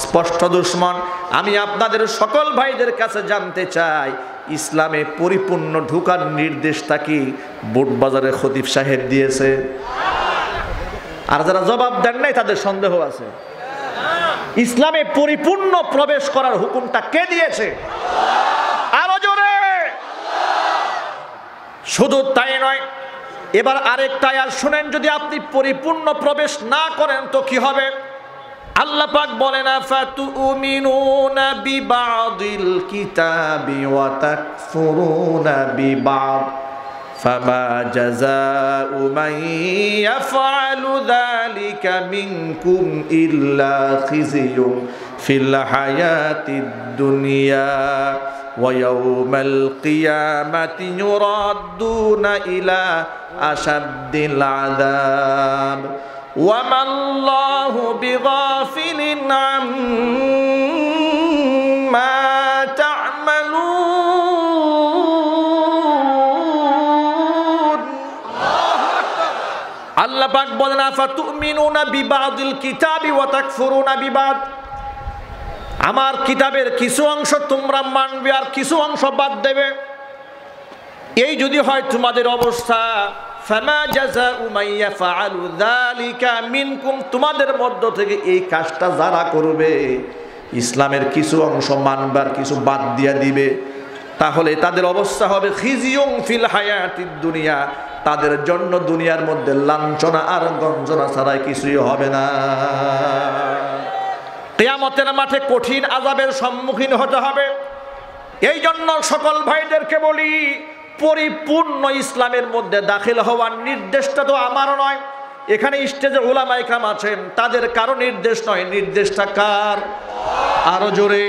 स्पष्ट दुश्मन। आमी आपनादेर सकल भाईदेर काछे जानते चाई इस्लामे परिपूर्ण ढोकार निर्देशटा कि बोट बाजारे खतीब साहेब दिएছে? আর যারা জবাব দেন নাই তাদের সন্দেহ আছে। ইসলামে পরিপূর্ণ প্রবেশ করার হুকুমটা কে দিয়েছে? আরো জোরে আল্লাহ। শুধু তাই নয়, এবার আরেকটা আয়াত শুনেন, যদি আপনি পরিপূর্ণ প্রবেশ না করেন তো কি হবে? আল্লাহ পাক বলেন ফাতুমিনুনা বিবাদিল কিতাবি ওয়া তাকফুরুনা বিবাদ ফামা জাযাউ মান ইয়াফআলু যালিকা মিনকুম ইল্লা খিজিয়ুম ফিল হায়াতিদ দুনিয়া ওয়া ইয়াউমাল কিয়ামাতি ইউরাদ্দুনা ইলা আশাদ্দিল আযাব ওয়া মাল্লাহু বিগাফিলিন আম্মা তা'মালুন। আল্লাহু আকবার। আল্লাহ পাক বলেন আফাতুমিনুনা বিবাদিল কিতাবি ওয়া তাকফুরুনা বিবাদ। আমার কিতাবের কিছু অংশ তোমরা মানবে আর কিছু অংশ বাদ দেবে, এই যদি হয় তোমাদের অবস্থা। ফামা জাযাউ মান ইয়াফআলু যালিকা মিনকুম, তোমাদের মধ্য থেকে এই কাজটা যারা করবে, ইসলামের কিছু অংশ মানবার কিছু বাদ দিয়া দিবে, তাহলে তাদের অবস্থা হবে খিজিয়ুম ফিল হায়াতিদ দুনিয়া, তাদের জন্য দুনিয়ার মধ্যে লাঞ্ছনা আর গঞ্জনা ছাড়া কিছুই হবে না। কিয়ামতের মাঠে কঠিন আযাবের সম্মুখীন হতে হবে। এই জন্য সকল ভাইদেরকে বলি, পরিপূর্ণ ইসলামের মধ্যে দাখিল হওয়ার নির্দেশটা তো আমারও নয়, এখানে স্টেজে উলামায়ে কেরাম আছেন, তাদের কারো নির্দেশ নয়। নির্দেশটা কার? আরো জোরে।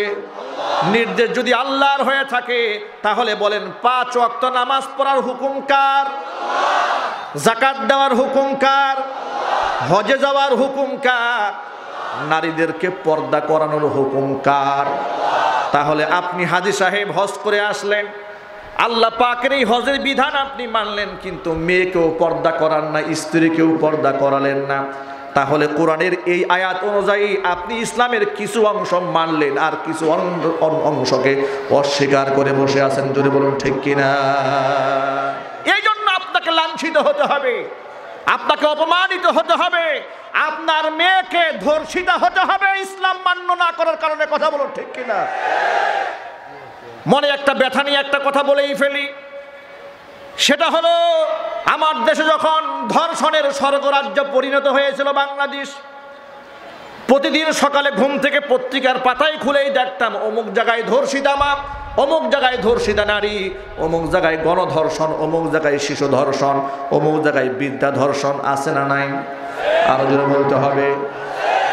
নির্দেশ যদি আল্লাহর হয়ে থাকে তাহলে বলেন পাঁচ ওয়াক্ত নামাজ পড়ার হুকুম কার? যাকাত দেওয়ার হুকুম কার? হজে যাওয়ার হুকুম কার? নারীদেরকে পর্দা করানোর হুকুম কার? তাহলে আপনি হাজী সাহেব হজ করে আসলেন, আল্লাহ পাকের এই হজের বিধান আপনি মানলেন, কিন্তু মেয়েকেও পর্দা করান না, স্ত্রীকেও পর্দা করালেন না, তাহলে কোরআনের এই আয়াত অনুযায়ী আপনি ইসলামের কিছু অংশ মানলেন আর কিছু অংশকে অস্বীকার করে বসে আছেন। যদি বলুন ঠিক কিনা? এই জন্য আপনাকে লাঞ্ছিত হতে হবে, আপনাকে অপমানিত হতে হবে, আপনার মেয়েকে ধর্ষিতা হতে হবে ইসলাম মান্য না করার কারণে। কথা বলুন ঠিক কিনা? মনে একটা ব্যথা নিয়ে একটা কথা বলেই ফেলি, সেটা হলো আমার দেশে যখন ধর্ষণের স্বর্গরাজ্য পরিণত হয়েছিল বাংলাদেশ, প্রতিদিন সকালে ঘুম থেকে পত্রিকার পাতায় খুলেই দেখতাম অমুক জায়গায় ধর্ষিতা মা, অমুক জায়গায় ধর্ষিতা নারী, অমুক জায়গায় গণধর্ষণ, অমুক জায়গায় শিশু ধর্ষণ, অমুক জায়গায় বৃদ্ধা ধর্ষণ। আছে না নাই? আরো যেন বলতে হবে।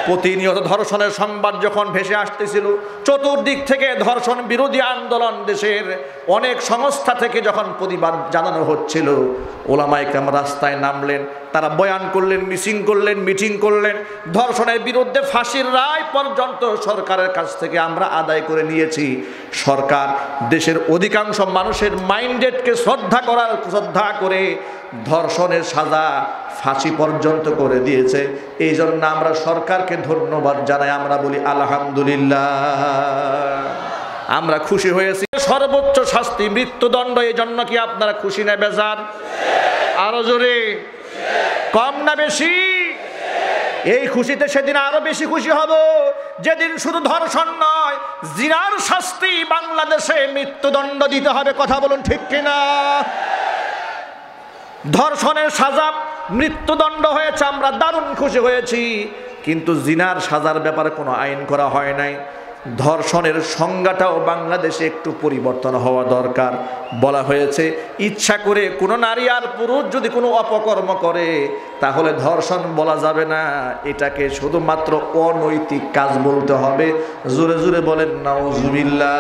প্রতিনিয়ত ধর্ষণের সংবাদ যখন ভেসে আসতেছিল, চতুর্দিক থেকে ধর্ষণ বিরোধী আন্দোলন দেশের অনেক সংস্থা থেকে যখন প্রতিবাদ জানানো হচ্ছিল, ওলামায়ে কেরাম রাস্তায় নামলেন, তারা বয়ান করলেন, মিছিল করলেন, মিটিং করলেন। ধর্ষণের বিরুদ্ধে ফাঁসির রায় পর্যন্ত সরকারের কাছ থেকে আমরা আদায় করে নিয়েছি। সরকার দেশের অধিকাংশ মানুষের মাইন্ডেটকে শ্রদ্ধা করার শ্রদ্ধা করে ধর্ষণের সাজা ফাঁসি পর্যন্ত করে দিয়েছে। এই জন্য আমরা সরকারকে ধন্যবাদ জানাই, আমরা বলি আলহামদুলিল্লাহ, আমরা খুশি হয়েছি। সর্বোচ্চ শাস্তি মৃত্যুদণ্ড, এই জন্য কি আপনারা খুশি না বেজার? আরো জোরে। কম না বেশি? এই খুশিতে সেদিন আরো বেশি খুশি হব যেদিন শুধু ধর্ষণ নয়, জিনার শাস্তি বাংলাদেশে মৃত্যুদণ্ড দিতে হবে। কথা বলুন ঠিক কিনা? ধর্ষণের সাজা মৃত্যুদণ্ড হয়েছে, আমরা দারুণ খুশি হয়েছি, কিন্তু জিনার সাজার ব্যাপারে কোনো আইন করা হয় নাই। ধর্ষণের সংজ্ঞাটাও বাংলাদেশে একটু পরিবর্তন হওয়া দরকার। বলা হয়েছে ইচ্ছা করে কোনো নারী আর পুরুষ যদি কোনো অপকর্ম করে তাহলে ধর্ষণ বলা যাবে না, এটাকে শুধুমাত্র অনৈতিক কাজ বলতে হবে। জোরে জোরে বলেন নাউজুবিল্লাহ।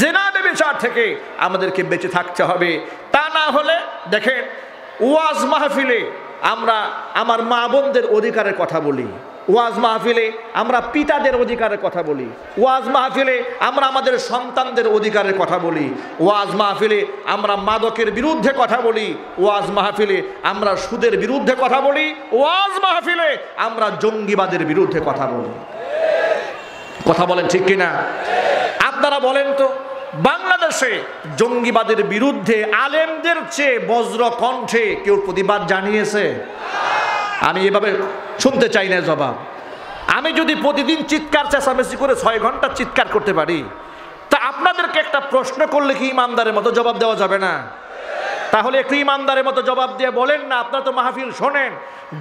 জিনা বিচার থেকে আমাদেরকে বেঁচে থাকতে হবে, তা না হলে দেখেন ওয়াজ মাহফিলে আমরা আমার মা বোনদের অধিকারের কথা বলি, ওয়াজ মাহফিলে আমরা পিতাদের অধিকারের কথা বলি, ওয়াজ মাহফিলে আমরা আমাদের সন্তানদের অধিকারের কথা বলি, ওয়াজ মাহফিলে আমরা মাদকের বিরুদ্ধে কথা বলি, ওয়াজ মাহফিলে আমরা সুদের বিরুদ্ধে কথা বলি, ওয়াজ মাহফিলে আমরা জঙ্গিবাদের বিরুদ্ধে কথা বলি। কথা বলেন ঠিক কিনা? আপনারা বলেন তো, বাংলাদেশে জঙ্গিবাদের বিরুদ্ধে আলেমদের চেয়ে বজ্র কণ্ঠে কেউ প্রতিবাদ জানিয়েছে? আমি এভাবে শুনতে চাই না জবাব। আমি যদি প্রতিদিন চিৎকার চেঁচামেচি করে ছয় ঘন্টা চিৎকার করতে পারি, তা আপনাদেরকে একটা প্রশ্ন করলে কি ইমানদারের মতো জবাব দেওয়া যাবে না? তাহলে একটু ইমানদারের মতো জবাব দিয়ে বলেন না, আপনারা তো মাহফিল শোনেন।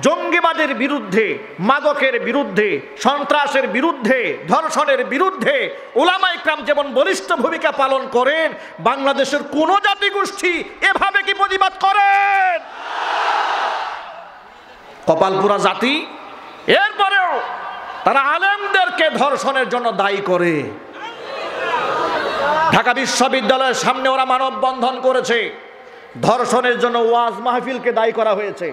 জঙ্গিবাদের বিরুদ্ধে, মাদকের বিরুদ্ধে, সন্ত্রাসের বিরুদ্ধে, ধর্ষণের বিরুদ্ধে উলামায়ে কেরাম যেমন বলিষ্ঠ ভূমিকা পালন করেন, বাংলাদেশের কোন জাতিগোষ্ঠী এভাবে কি প্রতিবাদ করেন? কপালপুরা জাতি। এরপরেও তারা আলেমদেরকে ধর্ষণের জন্য দায়ী করে। ঢাকা বিশ্ববিদ্যালয়ের সামনে ওরা মানববন্ধন করেছে, ধর্ষণের জন্য ওয়াজ মাহফিলকে দায়ী করা হয়েছে।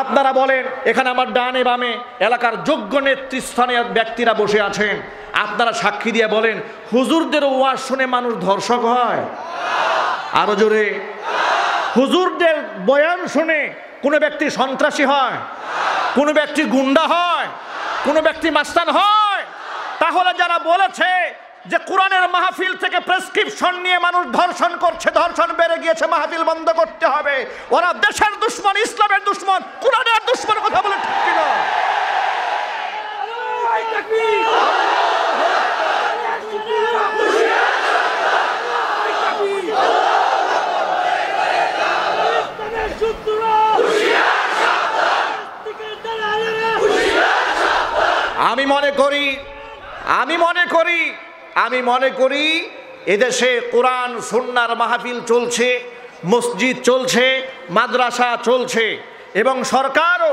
আপনারা বলেন, এখানে আমার ডানে বামে এলাকার যোগ্য নেতৃস্থানীয় ব্যক্তিরা বসে আছেন, আপনারা সাক্ষী দিয়ে বলেন, হুজুরদের ওয়াজ শুনে মানুষ ধর্ষক হয়? আরো জোরে, হুজুরদের বয়ান শুনে কোনো ব্যক্তি সন্ত্রাসী হয়? কোনো ব্যক্তি গুন্ডা হয়? কোনো ব্যক্তি মাস্তান হয়? তাহলে যারা বলেছে যে কোরআনের মাহফিল থেকে প্রেসক্রিপশন নিয়ে মানুষ ধর্ষণ করছে, ধর্ষণ বেড়ে গিয়েছে, মাহফিল বন্ধ করতে হবে, ওরা দেশের দুশ্মন, ইসলামের দুশ্মন, কোরআনের দুশ্মন। কথা বলে ঠিক কিনা? আমি মনে করি আমি মনে করি আমি মনে করি এদেশে কোরআন সুন্নাহর মাহফিল চলছে, মসজিদ চলছে, মাদ্রাসা চলছে, এবং সরকারও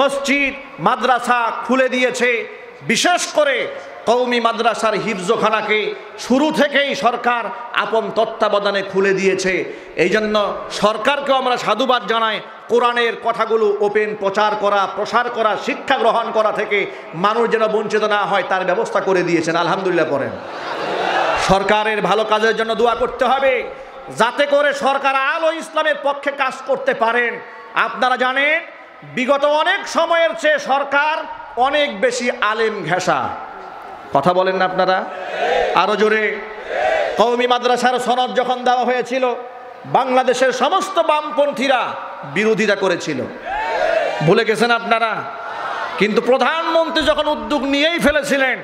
মসজিদ মাদ্রাসা খুলে দিয়েছে। বিশেষ করে কওমি মাদ্রাসার হিফজখানাকে শুরু থেকেই সরকার আপন তত্ত্বাবধানে খুলে দিয়েছে। এই জন্য সরকারকেও আমরা সাধুবাদ জানাই। কোরআনের কথাগুলো ওপেন প্রচার করা, প্রসার করা, শিক্ষা গ্রহণ করা থেকে মানুষ যেন বঞ্চিত না হয় তার ব্যবস্থা করে দিয়েছেন। আলহামদুলিল্লাহ করেন। সরকারের ভালো কাজের জন্য দোয়া করতে হবে, যাতে করে সরকার আলো ইসলামের পক্ষে কাজ করতে পারেন। আপনারা জানেন, বিগত অনেক সময়ের চেয়ে সরকার অনেক বেশি আলেম ঘেঁষা। কথা বলেন না আপনারা? আরো জোরে। কওমি মাদ্রাসার সনদ যখন দেওয়া হয়েছিল, বাংলাদেশের সমস্ত বামপন্থীরা বিরোধিতা করেছিল। ভুলে গেছেন আপনারা? কিন্তু প্রধানমন্ত্রী যখন উদ্যোগ নিয়েই ফেলেছিলেন,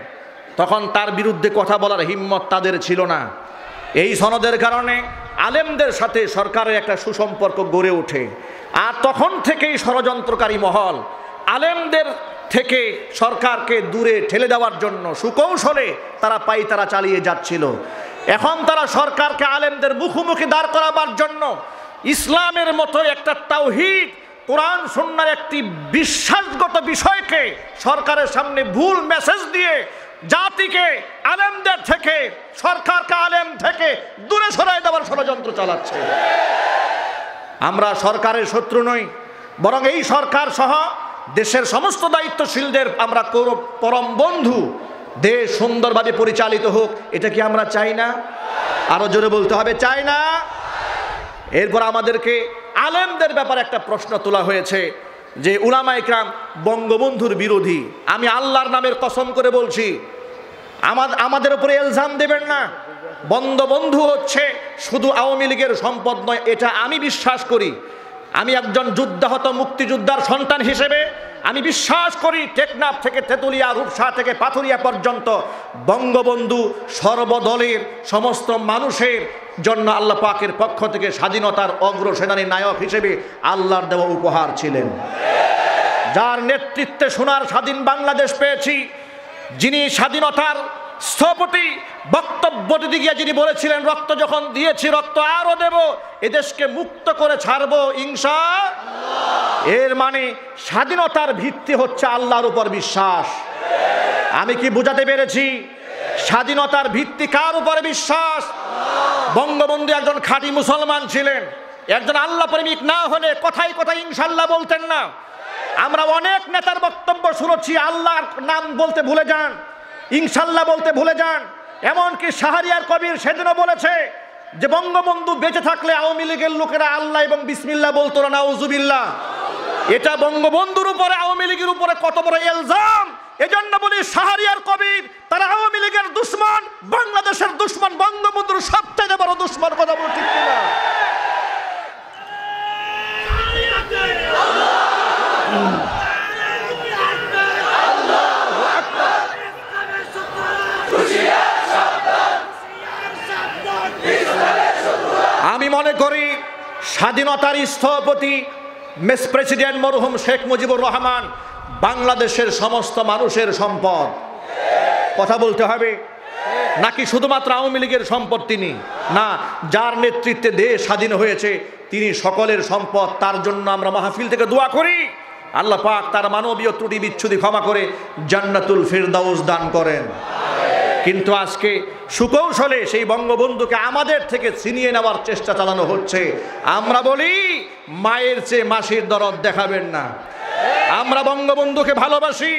তখন তার বিরুদ্ধে কথা বলার হিম্মত তাদের ছিল না। এই সনদের কারণে আলেমদের সাথে সরকারের একটা সুসম্পর্ক গড়ে ওঠে। আর তখন থেকেই ষড়যন্ত্রকারী মহল আলেমদের থেকে সরকারকে দূরে ঠেলে দেওয়ার জন্য সুকৌশলে তারা পাইতারা চালিয়ে যাচ্ছিল। এখন তারা সরকারকে আলেমদের মুখোমুখি দাঁড় করাবার জন্য ইসলামের মতো একটা তাওহীদ, কোরআন সুন্নাহর একটি বিশ্বাসগত বিষয়কে সরকারের সামনে ভুল মেসেজ দিয়ে জাতিকে আলেমদের থেকে, সরকারকে আলেম থেকে দূরে সরিয়ে দেওয়ার ষড়যন্ত্র চালাচ্ছে। আমরা সরকারের শত্রু নই, বরং এই সরকার সহ দেশের সমস্ত দায়িত্বশীলদের আমরা পরম বন্ধু। দেশ সুন্দরভাবে পরিচালিত হোক, এটা কি আমরা চাই না? আরো জোরে বলতে হবে, চাই না? এরপর আমাদেরকে আলেমদের ব্যাপারে একটা প্রশ্ন তোলা হয়েছে যে উলামায়ে কেরাম বঙ্গবন্ধুর বিরোধী। আমি আল্লাহর নামের কসম করে বলছি, আমাদের আমাদের উপরে ইলজাম দেবেন না। বঙ্গবন্ধু হচ্ছে শুধু আওয়ামী লীগের সম্পদ নয়, এটা আমি বিশ্বাস করি। আমি একজন যুদ্ধাহত মুক্তিযোদ্ধার সন্তান হিসেবে আমি বিশ্বাস করি, টেকনাফ থেকে তেঁতুলিয়া, রূপসা থেকে পাথুরিয়া পর্যন্ত বঙ্গবন্ধু সর্বদলের সমস্ত মানুষের জন্য আল্লাহ পাকের পক্ষ থেকে স্বাধীনতার অগ্রসেনানী নায়ক হিসেবে আল্লাহর দেওয়া উপহার ছিলেন, যার নেতৃত্বে সোনার স্বাধীন বাংলাদেশ পেয়েছি। যিনি স্বাধীনতার স্থপতি, বক্তব্যটি গিয়ে যিনি বলেছিলেন, রক্ত যখন দিয়েছি রক্ত আরো দেব, এদেশকে মুক্ত করে ছাড়বো ইনশাআল্লাহ। এর মানে স্বাধীনতার ভিত্তি হচ্ছে আল্লাহর উপর বিশ্বাস। আমি কি বুঝাতে পেরেছি? স্বাধীনতার ভিত্তি কার উপরে? বিশ্বাস। বঙ্গবন্ধু একজন খাঁটি মুসলমান ছিলেন, একজন আল্লাহ প্রেমিক না হলে কথাই কথাই ইনশাআল্লাহ বলতেন না। আমরা অনেক নেতার বক্তব্য শুনেছি আল্লাহর নাম বলতে ভুলে যান, ইনশাআল্লাহ বলতে ভুলে যান। এমনকি শাহরিয়ার কবির সেদিনও বলেছে যে বঙ্গবন্ধু বেঁচে থাকলে আওয়ামী লীগের লোকেরা আল্লাহ এবং বিসমিল্লাহ বলতো না, নাউজুবিল্লাহ। এটা বঙ্গবন্ধুর উপরে আওয়ামী লীগের উপরে কত বড় ইলজাম। এজন্য বলি শাহরিয়ার কবির তারা আওয়ামী লীগের দুশমন, বাংলাদেশের দুশমন, বঙ্গবন্ধুর সবচেয়ে বড় দুশমন। কথা বলতে না আমি মনে করি স্বাধীনতার স্থপতি মিস প্রেসিডেন্ট মরহুম শেখ মুজিবুর রহমান বাংলাদেশের সমস্ত মানুষের সম্পদ। কথা বলতে হবে নাকি শুধুমাত্র আওয়ামী লীগের সম্পদ তিনি না, যার নেতৃত্বে দেশ স্বাধীন হয়েছে তিনি সকলের সম্পদ। তার জন্য আমরা মাহফিল থেকে দোয়া করি আল্লাহ পাক তার মানবীয় ত্রুটি বিচ্ছুতি ক্ষমা করে জান্নাতুল ফিরদাউস দান করেন। কিন্তু আজকে সুকৌশলে সেই বঙ্গবন্ধুকে আমাদের থেকে ছিনিয়ে নেওয়ার চেষ্টা চালানো হচ্ছে। আমরা বলি মায়ের চেয়ে মাসির দরদ দেখাবেন না। আমরা বঙ্গবন্ধুকে ভালোবাসি,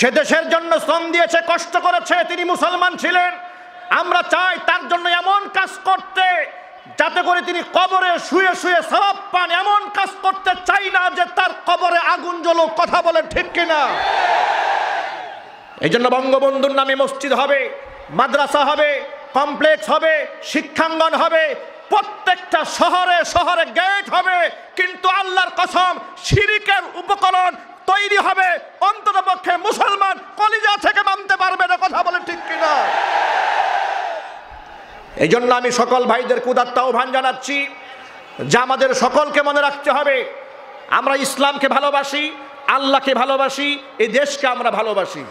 সে দেশের জন্য শ্রম দিয়েছে, কষ্ট করেছে, তিনি মুসলমান ছিলেন। আমরা চাই তার জন্য এমন কাজ করতে যাতে করে তিনি কবরে শুয়ে শুয়ে সওয়াব পান। এমন কাজ করতে চাই না যে তার কবরে আগুন জ্বলো। কথা বলেন ঠিক কিনা? এই জন্য বঙ্গবন্ধুর নামে মসজিদ হবে, মাদ্রাসা হবে, কমপ্লেক্স হবে, শিক্ষাঙ্গন হবে, প্রত্যেকটা শহরে শহরে গেট হবে। কিন্তু আল্লাহর কসম শিরিকের উপকরণ তৈরি হবে অন্ততপক্ষে মুসলমান কলিজা থেকে মানতে পারবে না। কথা বলেন ঠিক কিনা? এই জন্য আমি সকল ভাইদের উদাত্ত আহ্বান জানাচ্ছি যে আমাদের সকলকে মনে রাখতে হবে আমরা ইসলামকে ভালোবাসি, আল্লাহকে ভালোবাসি, এই দেশকে আমরা ভালোবাসি।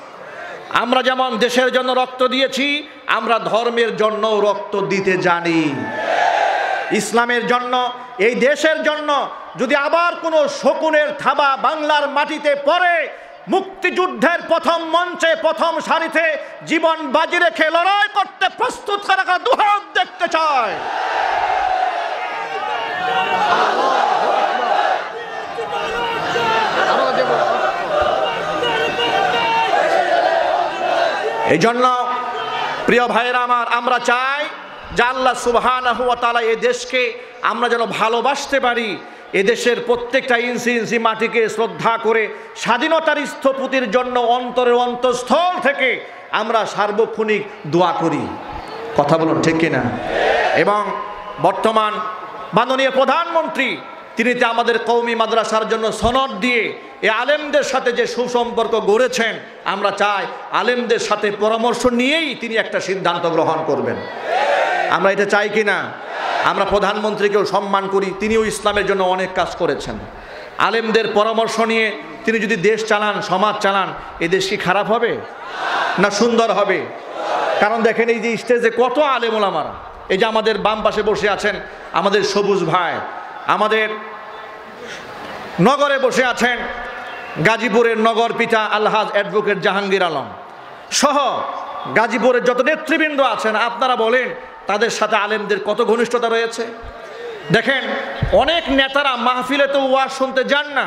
আমরা যেমন দেশের জন্য রক্ত দিয়েছি, আমরা ধর্মের জন্য রক্ত দিতে জানি। ইসলামের জন্য, এই দেশের জন্য যদি আবার কোনো শকুনের থাবা বাংলার মাটিতে পড়ে, মুক্তিযুদ্ধের প্রথম মঞ্চে প্রথম সারিতে জীবন বাজি রেখে লড়াই করতে প্রস্তুত থাকা দুহাত দেখতে চায়। এই জন্য প্রিয় ভাইয়েরা আমার, আমরা চাই যে আল্লাহ সুবহানাহু ওয়া তাআলা এই দেশকে আমরা যেন ভালোবাসতে পারি। এদেশের প্রত্যেকটা ইঞ্চি ইঞ্চি মাটিকে শ্রদ্ধা করে স্বাধীনতার স্থপতির জন্য অন্তরের অন্তঃস্থল থেকে আমরা সার্বক্ষণিক দোয়া করি। কথা বলুন ঠিক কিনা? এবং বর্তমান মাননীয় প্রধানমন্ত্রী তিনি তো আমাদের কওমি মাদ্রাসার জন্য সনদ দিয়ে এ আলেমদের সাথে যে সুসম্পর্ক গড়েছেন, আমরা চাই আলেমদের সাথে পরামর্শ নিয়েই তিনি একটা সিদ্ধান্ত গ্রহণ করবেন। আমরা এটা চাই কি না? আমরা প্রধানমন্ত্রীকেও সম্মান করি, তিনিও ইসলামের জন্য অনেক কাজ করেছেন। আলেমদের পরামর্শ নিয়ে তিনি যদি দেশ চালান, সমাজ চালান, এ দেশ কি খারাপ হবে না, সুন্দর হবে? কারণ দেখেন এই যে স্টেজে কত আলেম ওলামারা, এই যে আমাদের বাম পাশে বসে আছেন আমাদের সবুজ ভাই, আমাদের নগরে বসে আছেন গাজীপুরের নগর পিতা আলহাজ অ্যাডভোকেট জাহাঙ্গীর আলম সহ গাজীপুরের যত নেতৃবৃন্দ আছেন, আপনারা বলেন তাদের সাথে আলেমদের কত ঘনিষ্ঠতা রয়েছে। দেখেন অনেক নেতারা মাহফিলে তো ওয়াজ শুনতে যান না,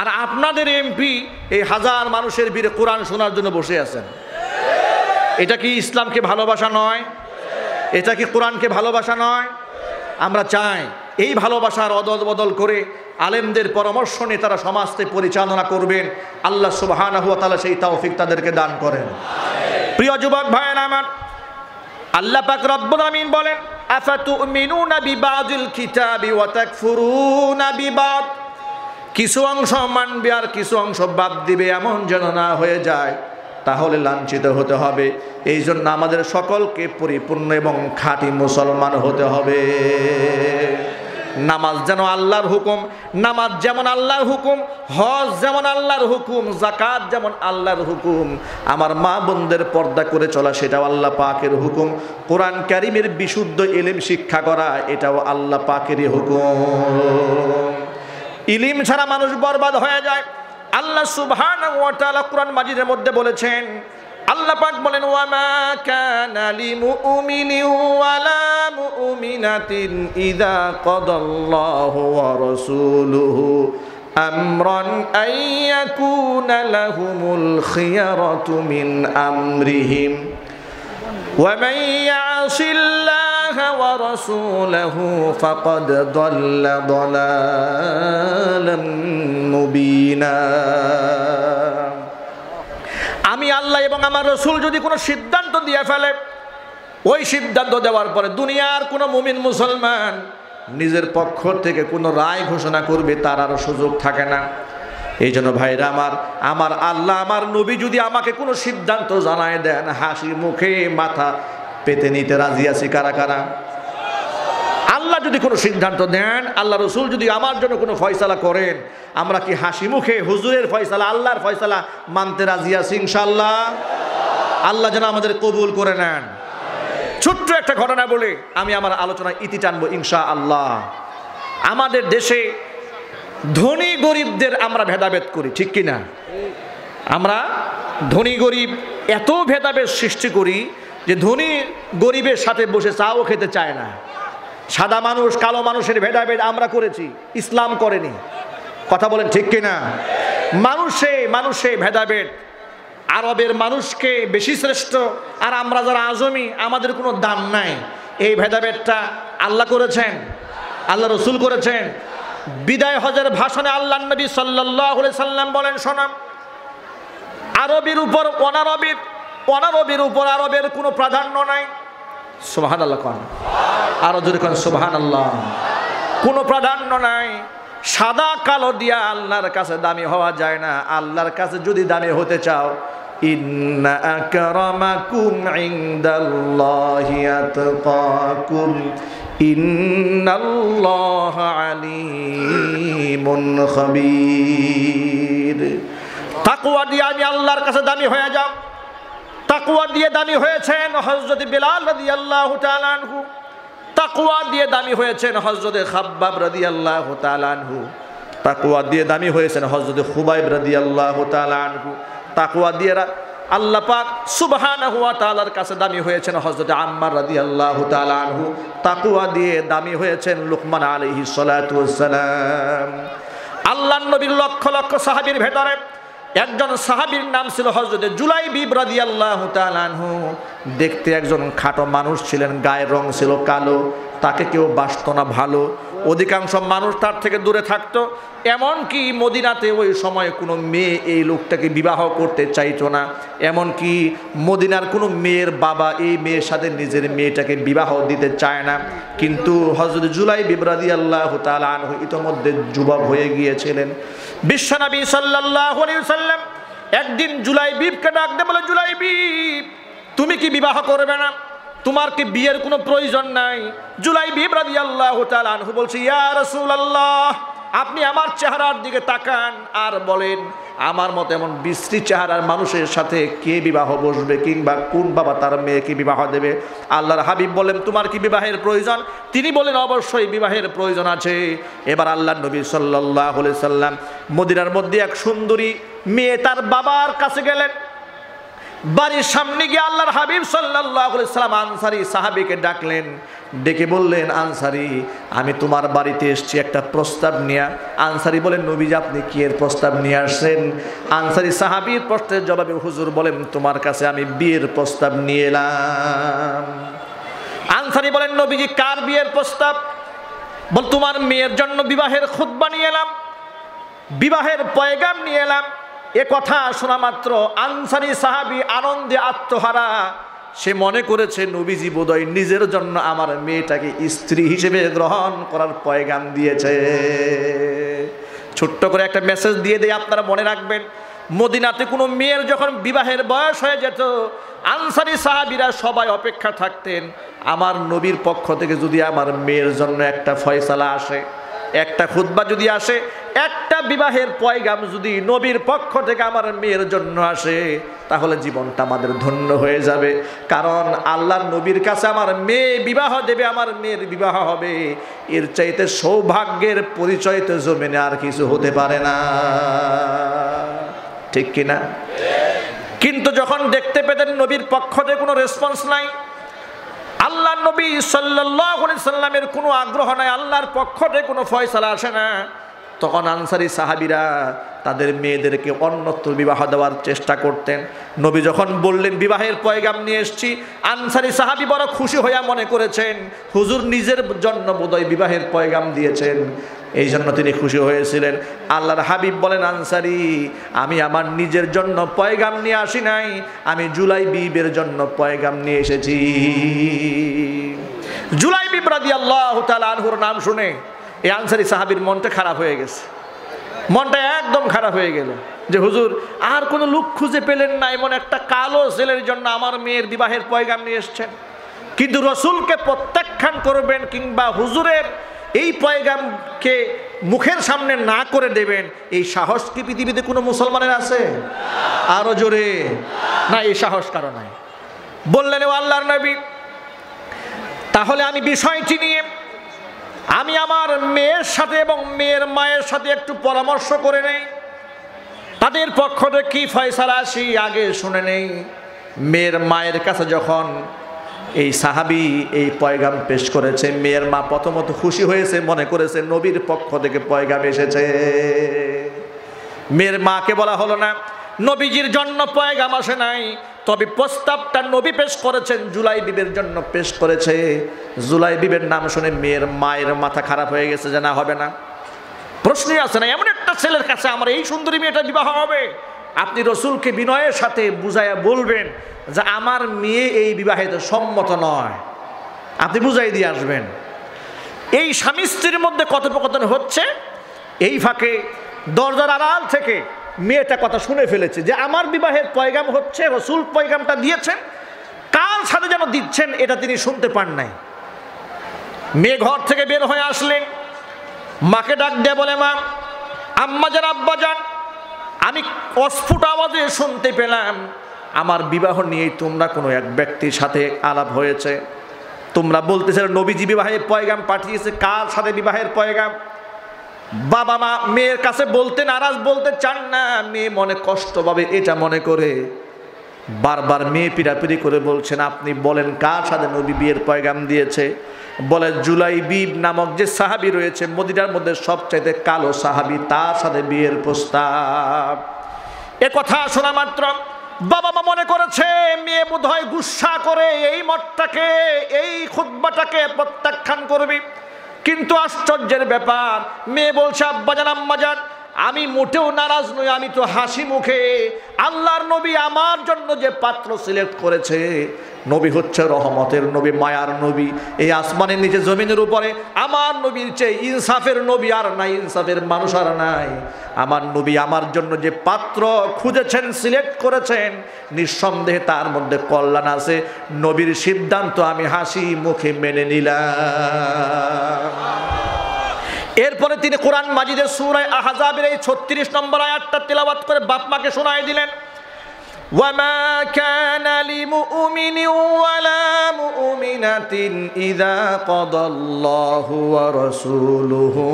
আর আপনাদের এমপি এই হাজার মানুষের ভিড়ে কোরআন শোনার জন্য বসে আছেন। এটা কি ইসলামকে ভালোবাসা নয়? এটা কি কোরআনকে ভালোবাসা নয়? আমরা চাই এই ভালোবাসার অদল বদল করে আলেমদের পরামর্শ নিয়ে তারা সমাজকে পরিচালনা করবেন। আল্লাহ সুবহানাহু ওয়া তাআলা সেই তৌফিক তাদেরকে দান করেন। প্রিয় যুবক ভাইয়েরা আমার, আল্লাহ পাক রব্বুল আমিন বলেন, আফাতুমিনুনা বিবাদিল কিতাবি ওয়া তাকফুরুনা বিবাদ। কিছু অংশ মানবে আর কিছু অংশ বাদ দিবে, এমন যেন না হয়ে যায়, তাহলে লাঞ্ছিত হতে হবে। এই জন্য আমাদের সকলকে পরিপূর্ণ এবং খাঁটি মুসলমান হতে হবে। নামাজ যেন আল্লাহর হুকুম, নামাজ যেমন আল্লাহর হুকুম, হজ যেমন আল্লাহর হুকুম, যাকাত যেমন আল্লাহর হুকুম, আমার মা বোনদের পর্দা করে চলা সেটাও আল্লাহ পাকের হুকুম, কোরআন কারিমের বিশুদ্ধ ইলম শিক্ষা করা এটাও আল্লাহ পাকেরই হুকুম। ইলম ছাড়া মানুষ বরবাদ হয়ে যায়। আল্লাহ সুবহানাহু ওয়া তাআলা কোরআন মাজিদের মধ্যে বলেছেন, আল্লাহ পাক বলেন ওয়া মা কানা লিমুমিনি ওয়া লা মুমিনাতিন ইযা কাদাল্লাহু ওয়া রাসূলুহু আমরান আইয়াকুনা লাহুমুল খিয়ারাতু মিন আমরিহিম ওয়া মান ইয়া'সিল্লাহা ওয়া রাসূলাহু ফাকাদ দাল্লা দালালাম মুবিনা। আমি আল্লাহ এবং আমার রাসূল যদি কোনো সিদ্ধান্ত দিয়ে ফেলে, ওই সিদ্ধান্ত দেওয়ার পরে দুনিয়ার কোনো মুমিন মুসলমান নিজের পক্ষ থেকে কোনো রায় ঘোষণা করবে তার আর সুযোগ থাকে না। এই জন্য ভাইরা আমার, আমার আল্লাহ আমার নবী যদি আমাকে কোনো সিদ্ধান্ত জানায় দেন, হাসি মুখে মাথা পেতে নিতে রাজি আছি কারা কারা। আল্লাহ যদি কোনো সিদ্ধান্ত দেন, আল্লাহ রসুল যদি আমার জন্য কোনো ফয়সালা করেন, আমরা কি হাসি মুখে হুজুরের ফয়সালা আল্লাহর ফয়সালা মানতে রাজি আছি ইনশাআল্লাহ? আল্লাহ যেন আমাদের কবুল করে নেন। ছোট্ট একটা ঘটনা বলে আমি আমার আলোচনায় ইতি টানবো ইনশাআল্লাহ। আমাদের দেশে ধনী গরিবদের আমরা ভেদাভেদ করি, ঠিক কিনা? আমরা ধনী গরিব এত ভেদাভেদ সৃষ্টি করি যে ধনী গরিবের সাথে বসে চাও খেতে চায় না। সাদা মানুষ কালো মানুষের ভেদাভেদ আমরা করেছি, ইসলাম করেনি। কথা বলেন ঠিক কিনা? মানুষে মানুষে ভেদাভেদ, আরবের মানুষকে বেশি শ্রেষ্ঠ আর আমরা যারা আজমি আমাদের কোনো দাম নাই। এই ভেদাভেদটা আল্লাহ করেছেন, আল্লাহ রসুল করেছেন। বিদায় হজের ভাষণে আল্লাহ নবী সাল্লাল্লাহু আলাইহি সাল্লাম বলেন, শোনাম আরবের উপর অনারবের, অনারবের উপর আরবের কোনো প্রাধান্য নাই। সুবহানাল্লাহ কোন আর যদি কোন সুবহানাল্লাহ, কোনো প্রাধান্য নাই। সাদা কালো দিয়া আল্লাহর কাছে দামি হওয়া যায় না। আল্লাহর কাছে যদি দামি হতে চাও, ইন্না আকরামাকুম ইনদাল্লাহি আতকাকুম ইন্নাল্লাহা আলিমুন খবীর। তাকওয়া দিয়ে আমি আল্লাহর কাছে দামি হয়ে যাও। তাকওয়া দিয়ে দামি হয়েছেন হযরত বিলাল রাদিয়াল্লাহু তাআলা আনহু, তাকওয়া দিয়ে দামি হয়েছেন হযরত খাব্বাব রাদিয়াল্লাহু তাআলা আনহু, তাকওয়া দিয়ে দামি হয়েছেন হযরত খুবাইব রাদিয়াল্লাহু তাআলা আনহু, তাকওয়া দিয়ে আল্লাহ পাক সুবহানাহু ওয়া তাআলার কাছে দামি হয়েছেন হযরত আম্মার রাদিয়াল্লাহু তাআলা আনহু, তাকওয়া দিয়ে দামি হয়েছেন লুকমান আলাইহিস সালাতু ওয়াস সালাম। আল্লাহর নবীর লক্ষ লক্ষ সাহাবীর ভেতরে একজন সাহাবীর নাম ছিল হযরত জুলাইব রাদিয়াল্লাহু তাআলা আনহু। দেখতে একজন খাটো মানুষ ছিলেন, গায়ের রং ছিল কালো, তাকে কেউ বাসত না ভালো, অধিকাংশ মানুষ তার থেকে দূরে থাকতো। এমনকি মদিনাতে ওই সময় কোনো মেয়ে এই লোকটাকে বিবাহ করতে চাইতো না, এমনকি মদিনার কোনো মেয়ের বাবা এই মেয়ের সাথে নিজের মেয়েটাকে বিবাহ দিতে চায় না। কিন্তু হযরত জুলাইব রাদিয়াল্লাহু তাআলা আনহু ইতোমধ্যে যুবক হয়ে গিয়েছিলেন। বিশ্বনবী সাল্লাল্লাহু আলাইহি ওয়াসাল্লাম একদিন জুলাইবকে ডাক দিয়ে বলে, জুলাইব তুমি কি বিবাহ করবে না? তোমার কি বিয়ের কোনো প্রয়োজন নাই? জুলাইব রাদিয়াল্লাহু তাআলা আনহু বলছে, ইয়া রাসূলুল্লাহ, আপনি আমার চেহারার দিকে তাকান আর বলেন আমার মতো এমন বিশ্রী চেহারার মানুষের সাথে কে বিবাহ বসবে, কিংবা কোন বাবা তার মেয়েকে বিবাহ দেবে? আল্লাহর হাবিব বলেন, তোমার কি বিবাহের প্রয়োজন? তিনি বলেন, অবশ্যই বিবাহের প্রয়োজন আছে। এবার আল্লাহর নবী সাল্লাল্লাহু আলাইহি সাল্লাম মদিনার মধ্যে এক সুন্দরী মেয়ে তার বাবার কাছে গেলেন। বাড়ির সামনে গিয়ে আল্লাহর হাবিব সাল্লাল্লাহু আলাইহি সাল্লাম আনসারী সাহাবীকে ডাকলেন, ডেকে বললেন, আনসারী, আমি তোমার বাড়িতে এসেছি একটা প্রস্তাব নিয়ে। আনসারী বলেন, নবীজি আপনি কি এর প্রস্তাব নিয়ে আসছেন? আনসারী সাহাবীর প্রশ্নের জবাবে হুজুর বলেন, তোমার কাছে আমি বিয়ের প্রস্তাব নিয়ে এলাম। আনসারী বলেন, নবীজি কার বিয়ের প্রস্তাব? বল, তোমার মেয়ের জন্য বিবাহের খুতবা নিয়ে এলাম, বিবাহের পয়গাম নিয়ে এলাম। এ কথা শোনা মাত্র আনসারী সাহাবী আনন্দে আত্মহারা। সে মনে করেছে নবীজি বোধহয় নিজের জন্য আমার মেয়েটাকে স্ত্রী হিসেবে গ্রহণ করার পয়গাম দিয়েছে। ছোট্ট করে একটা মেসেজ দিয়ে দেয়, আপনারা মনে রাখবেন, মদিনাতে কোনো মেয়ের যখন বিবাহের বয়স হয়ে যেত, আনসারী সাহাবীরা সবাই অপেক্ষা থাকতেন আমার নবীর পক্ষ থেকে যদি আমার মেয়ের জন্য একটা ফয়সালা আসে, একটা খুতবা যদি আসে, একটা বিবাহের পয়গাম যদি নবীর পক্ষ থেকে আমার মেয়ের জন্য আসে, তাহলে জীবনটা আমাদের ধন্য হয়ে যাবে। কারণ আল্লাহর নবীর কাছে আমার মেয়ে বিবাহ দেবে, আমার মেয়ের বিবাহ হবে, এর চাইতে সৌভাগ্যের পরিচয় তো জমিনে আর কিছু হতে পারে না। ঠিক কিনা? किन्तु जखन देखते पेतेन नबीर पक्ष थेके कोनो रेसपन्स नाई, आल्लाहर नबी सल्लल्लाहु आलैहि साल्लामेर कोनो आग्रह नाई, आल्लाहर पक्ष थेके कोनो फयसाला आसे ना, तखन आनसारी साहाबीरा तादेर मेयेदेरके अन्यत्र विवाह देवार चेष्टा करतें। नबी जखन बोललेन विवाहेर पैगाम निये एसेछि, आनसारी साहाबी बड़ो खुशी हइया मने करेछेन हुजूर निजेर जन्य बोधहय विवाहेर पैगाम दियेछेन, এই জন্য তিনি খুশি হয়েছিলেন। আল্লাহর হাবিব বলেন, আনসারী, আমি আমার নিজের জন্য পয়গাম নিয়ে আসি নাই, আমি জুলাইবিবের জন্য পয়গাম নিয়ে এসেছি। জুলাইবিব রাদিয়াল্লাহু তাআলা আনহুর নাম শুনে এই আনসারী সাহাবীর মনটা খারাপ হয়ে গেছে, মনটা একদম খারাপ হয়ে গেল যে হুজুর আর কোনো লোক খুঁজে পেলেন না, এমন একটা কালো ছেলের জন্য আমার মেয়ের বিবাহের পয়গাম নিয়ে এসেছেন, কিন্তু রাসূলকে প্রত্যাখ্যান করবেন কিংবা হুজুরের এই পয়গাম কে মুখের সামনে না করে দেবেন, এই সাহস কি পৃথিবীতে কোনো মুসলমানের আছে? আরো জোরে না, এই সাহস কারো নাই। বললেন, ও আল্লাহর নবী, তাহলে আমি বিষয়টি নিয়ে আমি আমার মেয়ের সাথে এবং মেয়ের মায়ের সাথে একটু পরামর্শ করে নেই, তাদের পক্ষ থেকে কি ফয়সালা আসি আগে শুনে নেই। মেয়ের মায়ের কাছে যখন এই সাহাবী এই পয়গাম পেশ করেছে, মেয়ের মা প্রথমত খুশি হয়েছে, মনে করেছে নবীর পক্ষ থেকে পয়গাম এসেছে। মেয়ের মাকে বলা হলো না নবীজির জন্য পয়গাম আসে নাই, তবে প্রস্তাবটা নবী পেশ করেছেন জুলাইবিবের জন্য পেশ করেছে। জুলাইবিবের নাম শুনে মেয়ের মায়ের মাথা খারাপ হয়ে গেছে যে না, হবে না, প্রশ্নই আসে না, এমন একটা ছেলের কাছে আমার এই সুন্দরী মেয়েটা বিবাহ হবে। আপনি রসুলকে বিনয়ের সাথে বুঝাইয়া বলবেন যে আমার মেয়ে এই বিবাহিত সম্মত নয়, আপনি বুঝাই দিয়ে আসবেন। এই স্বামী স্ত্রীর মধ্যে কথোপকথন হচ্ছে, এই ফাঁকে দরজার আড়াল থেকে মেয়েটা কথা শুনে ফেলেছে যে আমার বিবাহের পয়গাম হচ্ছে, রসুল পয়গামটা দিয়েছেন, কার সাথে যেন দিচ্ছেন এটা তিনি শুনতে পান নাই। মেয়ে ঘর থেকে বের হয়ে আসলেন, মাকে ডাক দেয়া বলে, মা, আম্মা যান, আব্বা যান, আমি অস্ফুট আওয়াজে শুনতে পেলাম আমার বিবাহ নিয়ে তোমরা কোনো এক ব্যক্তির সাথে আলাপ হয়েছে, তোমরা বলতেছিলে নবীজি বিবাহের পয়গাম পাঠিয়েছে, কার সাথে বিবাহের পয়গাম? বাবা মা মেয়ের কাছে বলতে নারাজ, বলতে চান না, মেয়ে মনে কষ্ট পাবে এটা মনে করে বারবার মেয়ে পিড়াপিড়ি করে বলছেন, আপনি বলেন কার সাথে নবী বিয়ের পয়গাম দিয়েছে? বলে জুলাইবিব নামক যে সাহাবী রয়েছে মদিনার মধ্যে সবচাইতে কালো সাহাবী, তার সাথে বিয়ের প্রস্তাব। এ কথা শোনা মাত্র বাবা মা মনে করেছে মেয়ে বোধহয় গুসা করে এই মতটাকে, এই খুতবাটাকে প্রত্যাখ্যান করবে, কিন্তু আশ্চর্যের ব্যাপার মেয়ে বলছে, আব্বাজান, আম্মাজান, আমি মোটেও নারাজ নই, আমি তো হাসি মুখে আল্লাহর নবী আমার জন্য যে পাত্র সিলেক্ট করেছে, নবী হচ্ছে রহমতের নবী, মায়ার নবী, এই আসমানের নিচে জমিনের উপরে আমার নবীর চেয়ে ইনসাফের নবী আর নাই, ইনসাফের মানুষ আর নাই। আমার নবী আমার জন্য যে পাত্র খুঁজেছেন, সিলেক্ট করেছেন, নিঃসন্দেহে তার মধ্যে কল্যাণ আছে, নবীর সিদ্ধান্ত আমি হাসি মুখে মেনে নিলাম। এরপরে তিনি কোরআন মাজিদের সূরা আহজাবের এই ছত্রিশ নম্বর আয়াতটা তেলাওয়াত করে বাপ মাকে শোনায় দিলেন, ওয়ামা কানা লিমুমিনিন ওয়ালা মুমিনাতিন ইযা কাদাল্লাহু ওয়া রাসূলুহু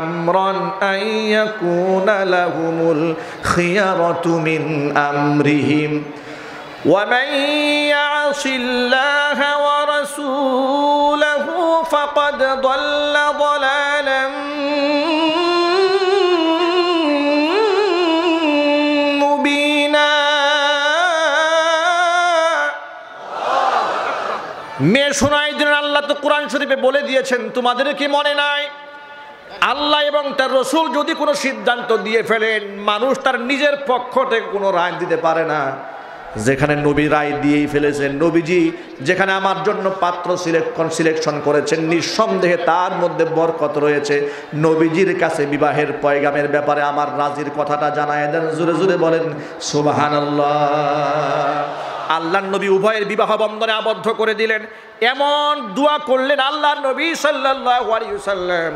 আমরান আইয়াকুনা লাহুমুল খিয়ারাতু মিন আমরিহিম ওয়া মান ইয়াসিল্লাহা ওয়া রাসূলুহু ফাকাদ দাল্লা দালালান মুবিনা। মে শোনাই দিন, আল্লাহ তো কোরআন শরীফে বলে দিয়েছেন, তোমাদের কি মনে নাই আল্লাহ এবং তার রসুল যদি কোনো সিদ্ধান্ত দিয়ে ফেলেন মানুষ তার নিজের পক্ষ থেকে কোনো রায় দিতে পারে না, যেখানে নবী রায় দিয়েই ফেলেছেন, নবীজি যেখানে আমার জন্য পাত্র সিলেকশন সিলেকশন করেছেন নিঃসন্দেহে তার মধ্যে বরকত রয়েছে, নবীজির কাছে বিবাহের পয়গামের ব্যাপারে আমার রাজির কথাটা জানায় দেন, জোরে জোরে বলেন সুবহানাল্লাহ। আল্লাহর নবী উভয়ের বিবাহ বন্ধনে আবদ্ধ করে দিলেন, এমন দোয়া করলেন আল্লাহর নবী সাল্লাল্লাহু আলাইহি ওয়াসাল্লাম,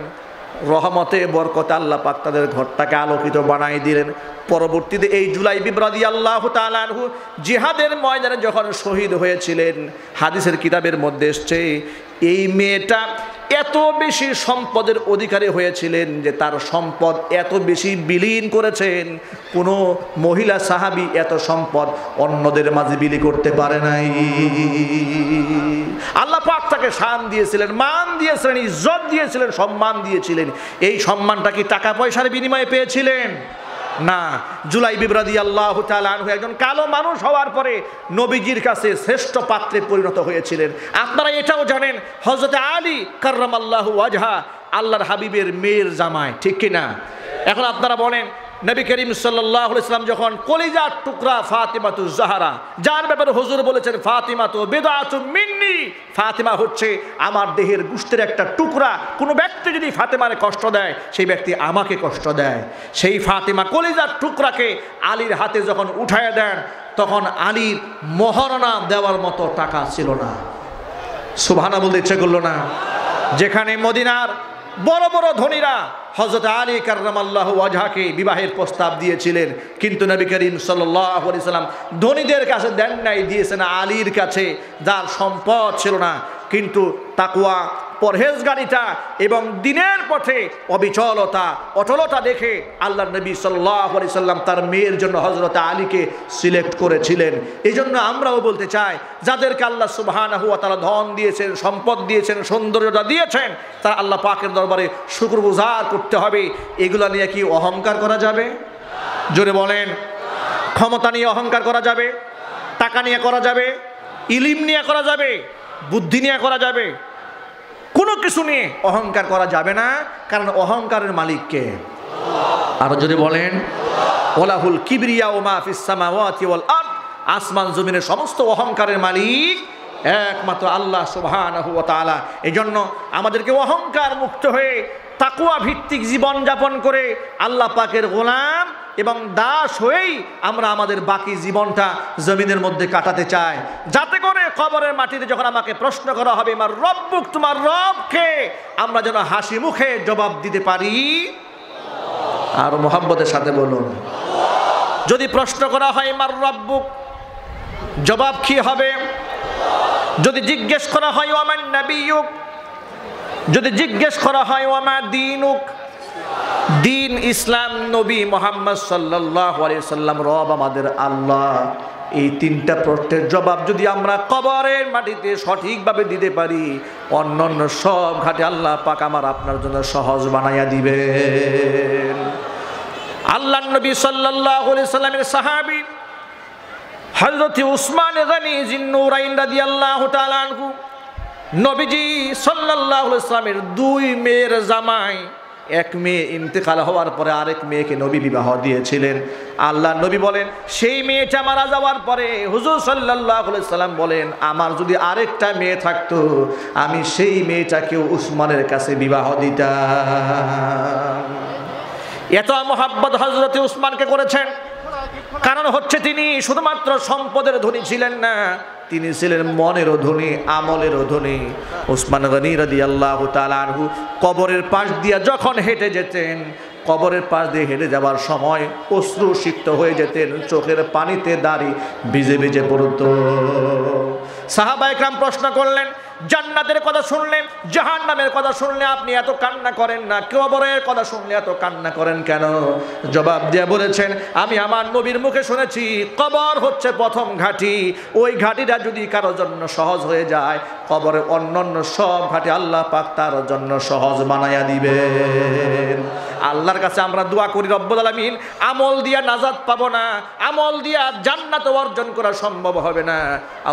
রহমতে বরকতে আল্লাহ পাক তাদের ঘরটাকে আলোকিত বানাই দিলেন। परवर्तीते जुलाई रादियाल्लाहु ताआला आनहु जिहादेर मैदाने जखन शहीद हयेछिलेन हादिसेर किताबेर मध्ये एसेछे এই মেয়েটা এত বেশি সম্পদের অধিকারী হয়েছিলেন যে তার সম্পদ এত বেশি বিলীন করেছেন কোনো মহিলা সাহাবী এত সম্পদ অন্যদের মাঝে বিলি করতে পারে নাই। আল্লাহ পাক তাকে শান দিয়েছিলেন, মান দিয়েছিলেন, ইজ্জত দিয়েছিলেন, সম্মান দিয়েছিলেন। এই সম্মানটা কি টাকা পয়সার বিনিময়ে পেয়েছিলেন? না। জুলাই রাদিয়াল্লাহু তাআলা আনহু একজন কালো মানুষ হওয়ার পরে নবীজির কাছে শ্রেষ্ঠ পাত্রে পরিণত হয়েছিলেন। আপনারা এটাও জানেন হযরত আলী কাররামাল্লাহু ওয়াজহা আল্লাহর হাবিবের মেয়ের জামাই, ঠিক কি না? এখন আপনারা বলেন নবী করিম সাল্লাল্লাহু আলাইহি ওয়াসাল্লাম যখন কলিজার টুকরা ফাতিমাতুজ জাহরা, যার ব্যাপারে হুজুর বলেছেন ফাতিমাতু বিদআতুম মিন্নি, ফাতিমা হচ্ছে আমার দেহের গোশতের একটা টুকরা, কোনো ব্যক্তি যদি ফাতিমাকে কষ্ট দেয় সেই ব্যক্তি আমাকে কষ্ট দেয়। সেই ফাতিমা কলিজার টুকরাকে আলীর হাতে যখন উঠায় দেন তখন আলীর মোহরানা দেওয়ার মতো টাকা ছিল না। সুবহানাল্লাহ বলতে ইচ্ছে করলো না? যেখানে মদিনার বড় বড় ধনীরা হযরত আলী কাররামাল্লাহু ওয়াজহাকে বিবাহের প্রস্তাব দিয়েছিলেন, কিন্তু নবী করিম সাল্লাল্লাহু আলাইহি সাল্লাম ধনীদের কাছে দেন নাই, দিয়েছেন আলীর কাছে যার সম্পদ ছিল না কিন্তু তাকওয়া, পরহেজগারিতা এবং দ্বীনের পথে অবিচলতা, অটলতা দেখে আল্লাহর নবী সাল্লাল্লাহু আলাইহি সাল্লাম তার মেয়ের জন্য হযরত আলীকে সিলেক্ট করেছিলেন। এইজন্য আমরাও বলতে চাই যাদেরকে আল্লাহ সুবহানাহু ওয়া তাআলা ধন দিয়েছেন, সম্পদ দিয়েছেন, সৌন্দর্যতা দিয়েছেন, তারা আল্লাহ পাকের দরবারে শুকরগুজার করতে হবে। এগুলো নিয়ে কি অহংকার করা যাবে? জোরে বলেন। ক্ষমতা নিয়ে অহংকার করা যাবে? টাকা নিয়ে করা যাবে? ইলিম নিয়ে করা যাবে? বুদ্ধি নিয়ে করা যাবে? কোনো কিছু নিয়ে অহংকার করা যাবে না, কারণ অহংকারের মালিক কে? আর যদি বলেন ওয়ালাহুল কিবরিয়া ওয়া মা ফিস সামাওয়াতি ওয়াল আরদ, আসমান জমিনের সমস্ত অহংকারের মালিক একমাত্র আল্লাহ সুবহানাহু ওয়া তাআলা। এজন্য আমাদেরকে অহংকার মুক্ত হয়ে তাকওয়া ভিত্তিক জীবন যাপন করে আল্লাহ পাকের গোলাম এবং দাস হয়েই আমরা আমাদের বাকি জীবনটা জমিনের মধ্যে কাটাতে চাই, যাতে করে কবরের মাটিতে যখন আমাকে প্রশ্ন করা হবে আমার রব্বুক, তোমার রবকে, আমরা যেন হাসি মুখে জবাব দিতে পারি। আর মুহাব্বতের সাথে বলুন, যদি প্রশ্ন করা হয় আমার রব্বুক, জবাব কি হবে? যদি জিজ্ঞেস করা হয় আমার নবিয়ুক, যদি জিজ্ঞেস করা হয় আমার দীনুক, দিন ইসলাম, নবী মুহাম্মদ সাল্লাল্লাহু আলাইহি সাল্লাম রব আমাদের আল্লাহ, এই তিনটা প্রশ্নের জবাব যদি আমরা কবরের মাটিতে সঠিকভাবে দিতে পারি অন্য অন্য সব ঘাটে আল্লাহ পাক আমার আপনার জন্য সহজ বানাইয়া দিবেন। আল্লাহর নবী সাল্লাল্লাহু আলাইহি সাল্লামের সাহাবী হযরত উসমান গনি জিন্নুরাইন রাদিয়াল্লাহু তাআলা আনহু নবীজি সাল্লাল্লাহু আলাইহি সাল্লামের দুই মেয়ের জামাই। এক মেয়ে ইন্তেকাল হওয়ার পরে আরেক মেয়েকে নবী বিবাহ দিয়েছিলেন। আল্লাহ নবী বলেন সেই মেয়েটা মারা যাওয়ার পরে হুজুর সাল্লাল্লাহু আলাইহি সাল্লাম বলেন আমার যদি আরেকটা মেয়ে থাকতো আমি সেই মেয়েটাকেও উসমানের কাছে বিবাহ দিতাম। এত মোহাব্বত হযরতে উসমানকে করেছেন, কারণ হচ্ছে তিনি শুধুমাত্র সম্পদের ধনী ছিলেন না, তিনি ছিলেন মনেরও ধনী, আমলেরও ধনী। উসমান গনি রাদিয়াল্লাহু তাআলা আনহু কবরের পাশ দিয়া যখন হেঁটে যেতেন, কবরের পাশ দিয়ে হেঁটে যাওয়ার সময় অশ্রু সিক্ত হয়ে যেতেন, চোখের পানিতে দাড়ি ভিজে ভিজে পড়ত। সাহাবায়ে কেরাম প্রশ্ন করলেন, জান্নাতের কথা শুনলেন, জাহান্নামের কথা শুনলে আপনি এত কান্না করেন না, কবরের কথা শুনলে এত কান্না করেন কেন? জবাব দিয়ে বলেছেন আমি আমার নবীর মুখে শুনেছি কবর হচ্ছে প্রথম ঘাটি, ওই ঘাটিটা যদি কারোর জন্য সহজ হয়ে যায় কবরের অন্যান্য সব ঘাটি আল্লাহ পাক তার জন্য সহজ বানাইয়া দিবেন। আল্লাহর কাছে আমরা দোয়া করি রব্বুল আলামিন আমল দিয়া নাজাত পাবো না, আমল দিয়া জান্নাত অর্জন করা সম্ভব হবে না।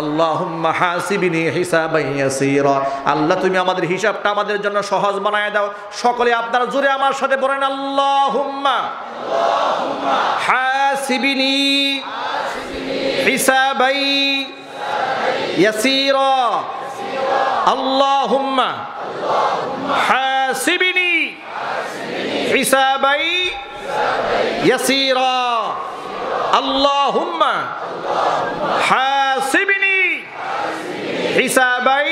আল্লাহুম্মা হাসিবনি হিসাবাইয়া, আল্লাহ তুমি আমাদের হিসাবটা আমাদের জন্য সহজ বানায় দাও। সকলে আপনারা জোরে আমার সাথে বলেন আল্লাহুম্মা হাসিবনি হিসাবাই ইয়াসীরা, আল্লাহুম্মা হাসিবনি হিসাবাই ইয়াসীরা, আল্লাহুম্মা হাসিবনি হিসাবাই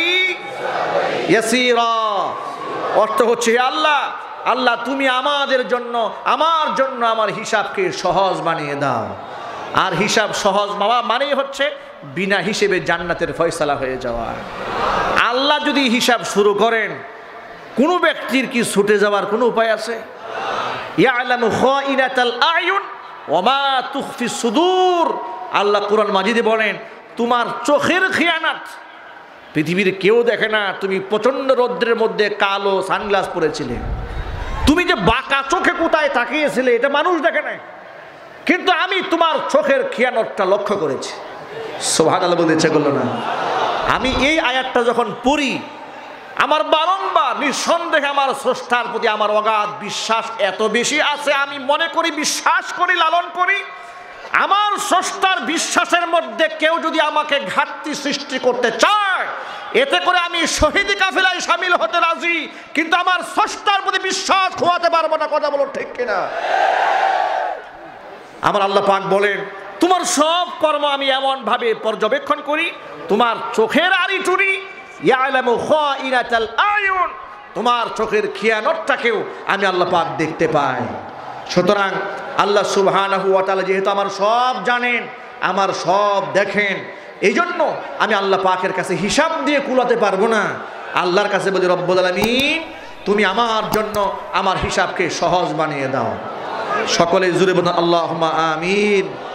ইয়াসীরা। অর্থ হচ্ছে আল্লাহ अल्लाह तुमी आमादेर जन्नो आमार जन्नो आमार हिसाब के सहज बानिये दाओ। और हिसाब सहज बाबा मानेई हच्छे बिना हिसेबे जान्नातेर फयसला हये जावा। आल्लाह यदि हिसाब शुरू करें कोनो ब्यक्तिर कि छुटे जावार कोनो उपाय आछे? यालामु खाइनाताल आयुन वा मा तुखफी सुदूर। आल्लाह कुरान माजिदे बोलें तुम्हार चोखेर खियानत पृथिवीर केउ देखे ना। तुमी प्रचंड रौद्रेर मध्य कालो सानग्लास परेছিলে, तुमी जे बाका चोखे कोथाय ताकिয়েছিলে এটা মানুষ দেখে না, কিন্তু আমি তোমার চোখের খিয়ানতটা লক্ষ্য করেছি। সুবহানাল্লাহ বলতে ইচ্ছা করলো না? আমি এই আয়াতটা যখন পড়ি আমার বারংবার নিঃসন্দেহে আমার স্রষ্টার প্রতি আমার অগাধ বিশ্বাস এত বেশি আছে, আমি মনে করি বিশ্বাস করি লালন করি আমার স্রষ্টার বিশ্বাসের মধ্যে কেউ যদি আমাকে ঘাটতি সৃষ্টি করতে চায় এতে করে আমি শহীদ কাফেলায় শামিল হতে রাজি, কিন্তু আমার স্রষ্টার প্রতি বিশ্বাস খোয়াতে পারবো না। কথা বলো ঠিক কিনা? আমার আল্লাহ পাক বলেন তোমার সব কর্ম আমি এমন ভাবে পর্যবেক্ষণ করি, তোমার চোখের আড়ি টুড়ি ইয়ালামু খায়রাতাল আয়ুন, তোমার চোখের খিয়ানতটাকেও আমি আল্লাহ পাক দেখতে পাই। সুতরাং আল্লাহ সুবহানাহু ওয়া তাআলা যেহেতু আমার সব জানেন আমার সব দেখেন, এইজন্য আমি আল্লাহ পাকের কাছে হিসাব দিয়ে কুলাতে পারবো না। আল্লাহর কাছে বলি রব্বুল আলামিন তুমি আমার জন্য আমার হিসাবকে সহজ বানিয়ে দাও। সকলে জুড়ে বলুন আল্লাহুম্মা আমিন।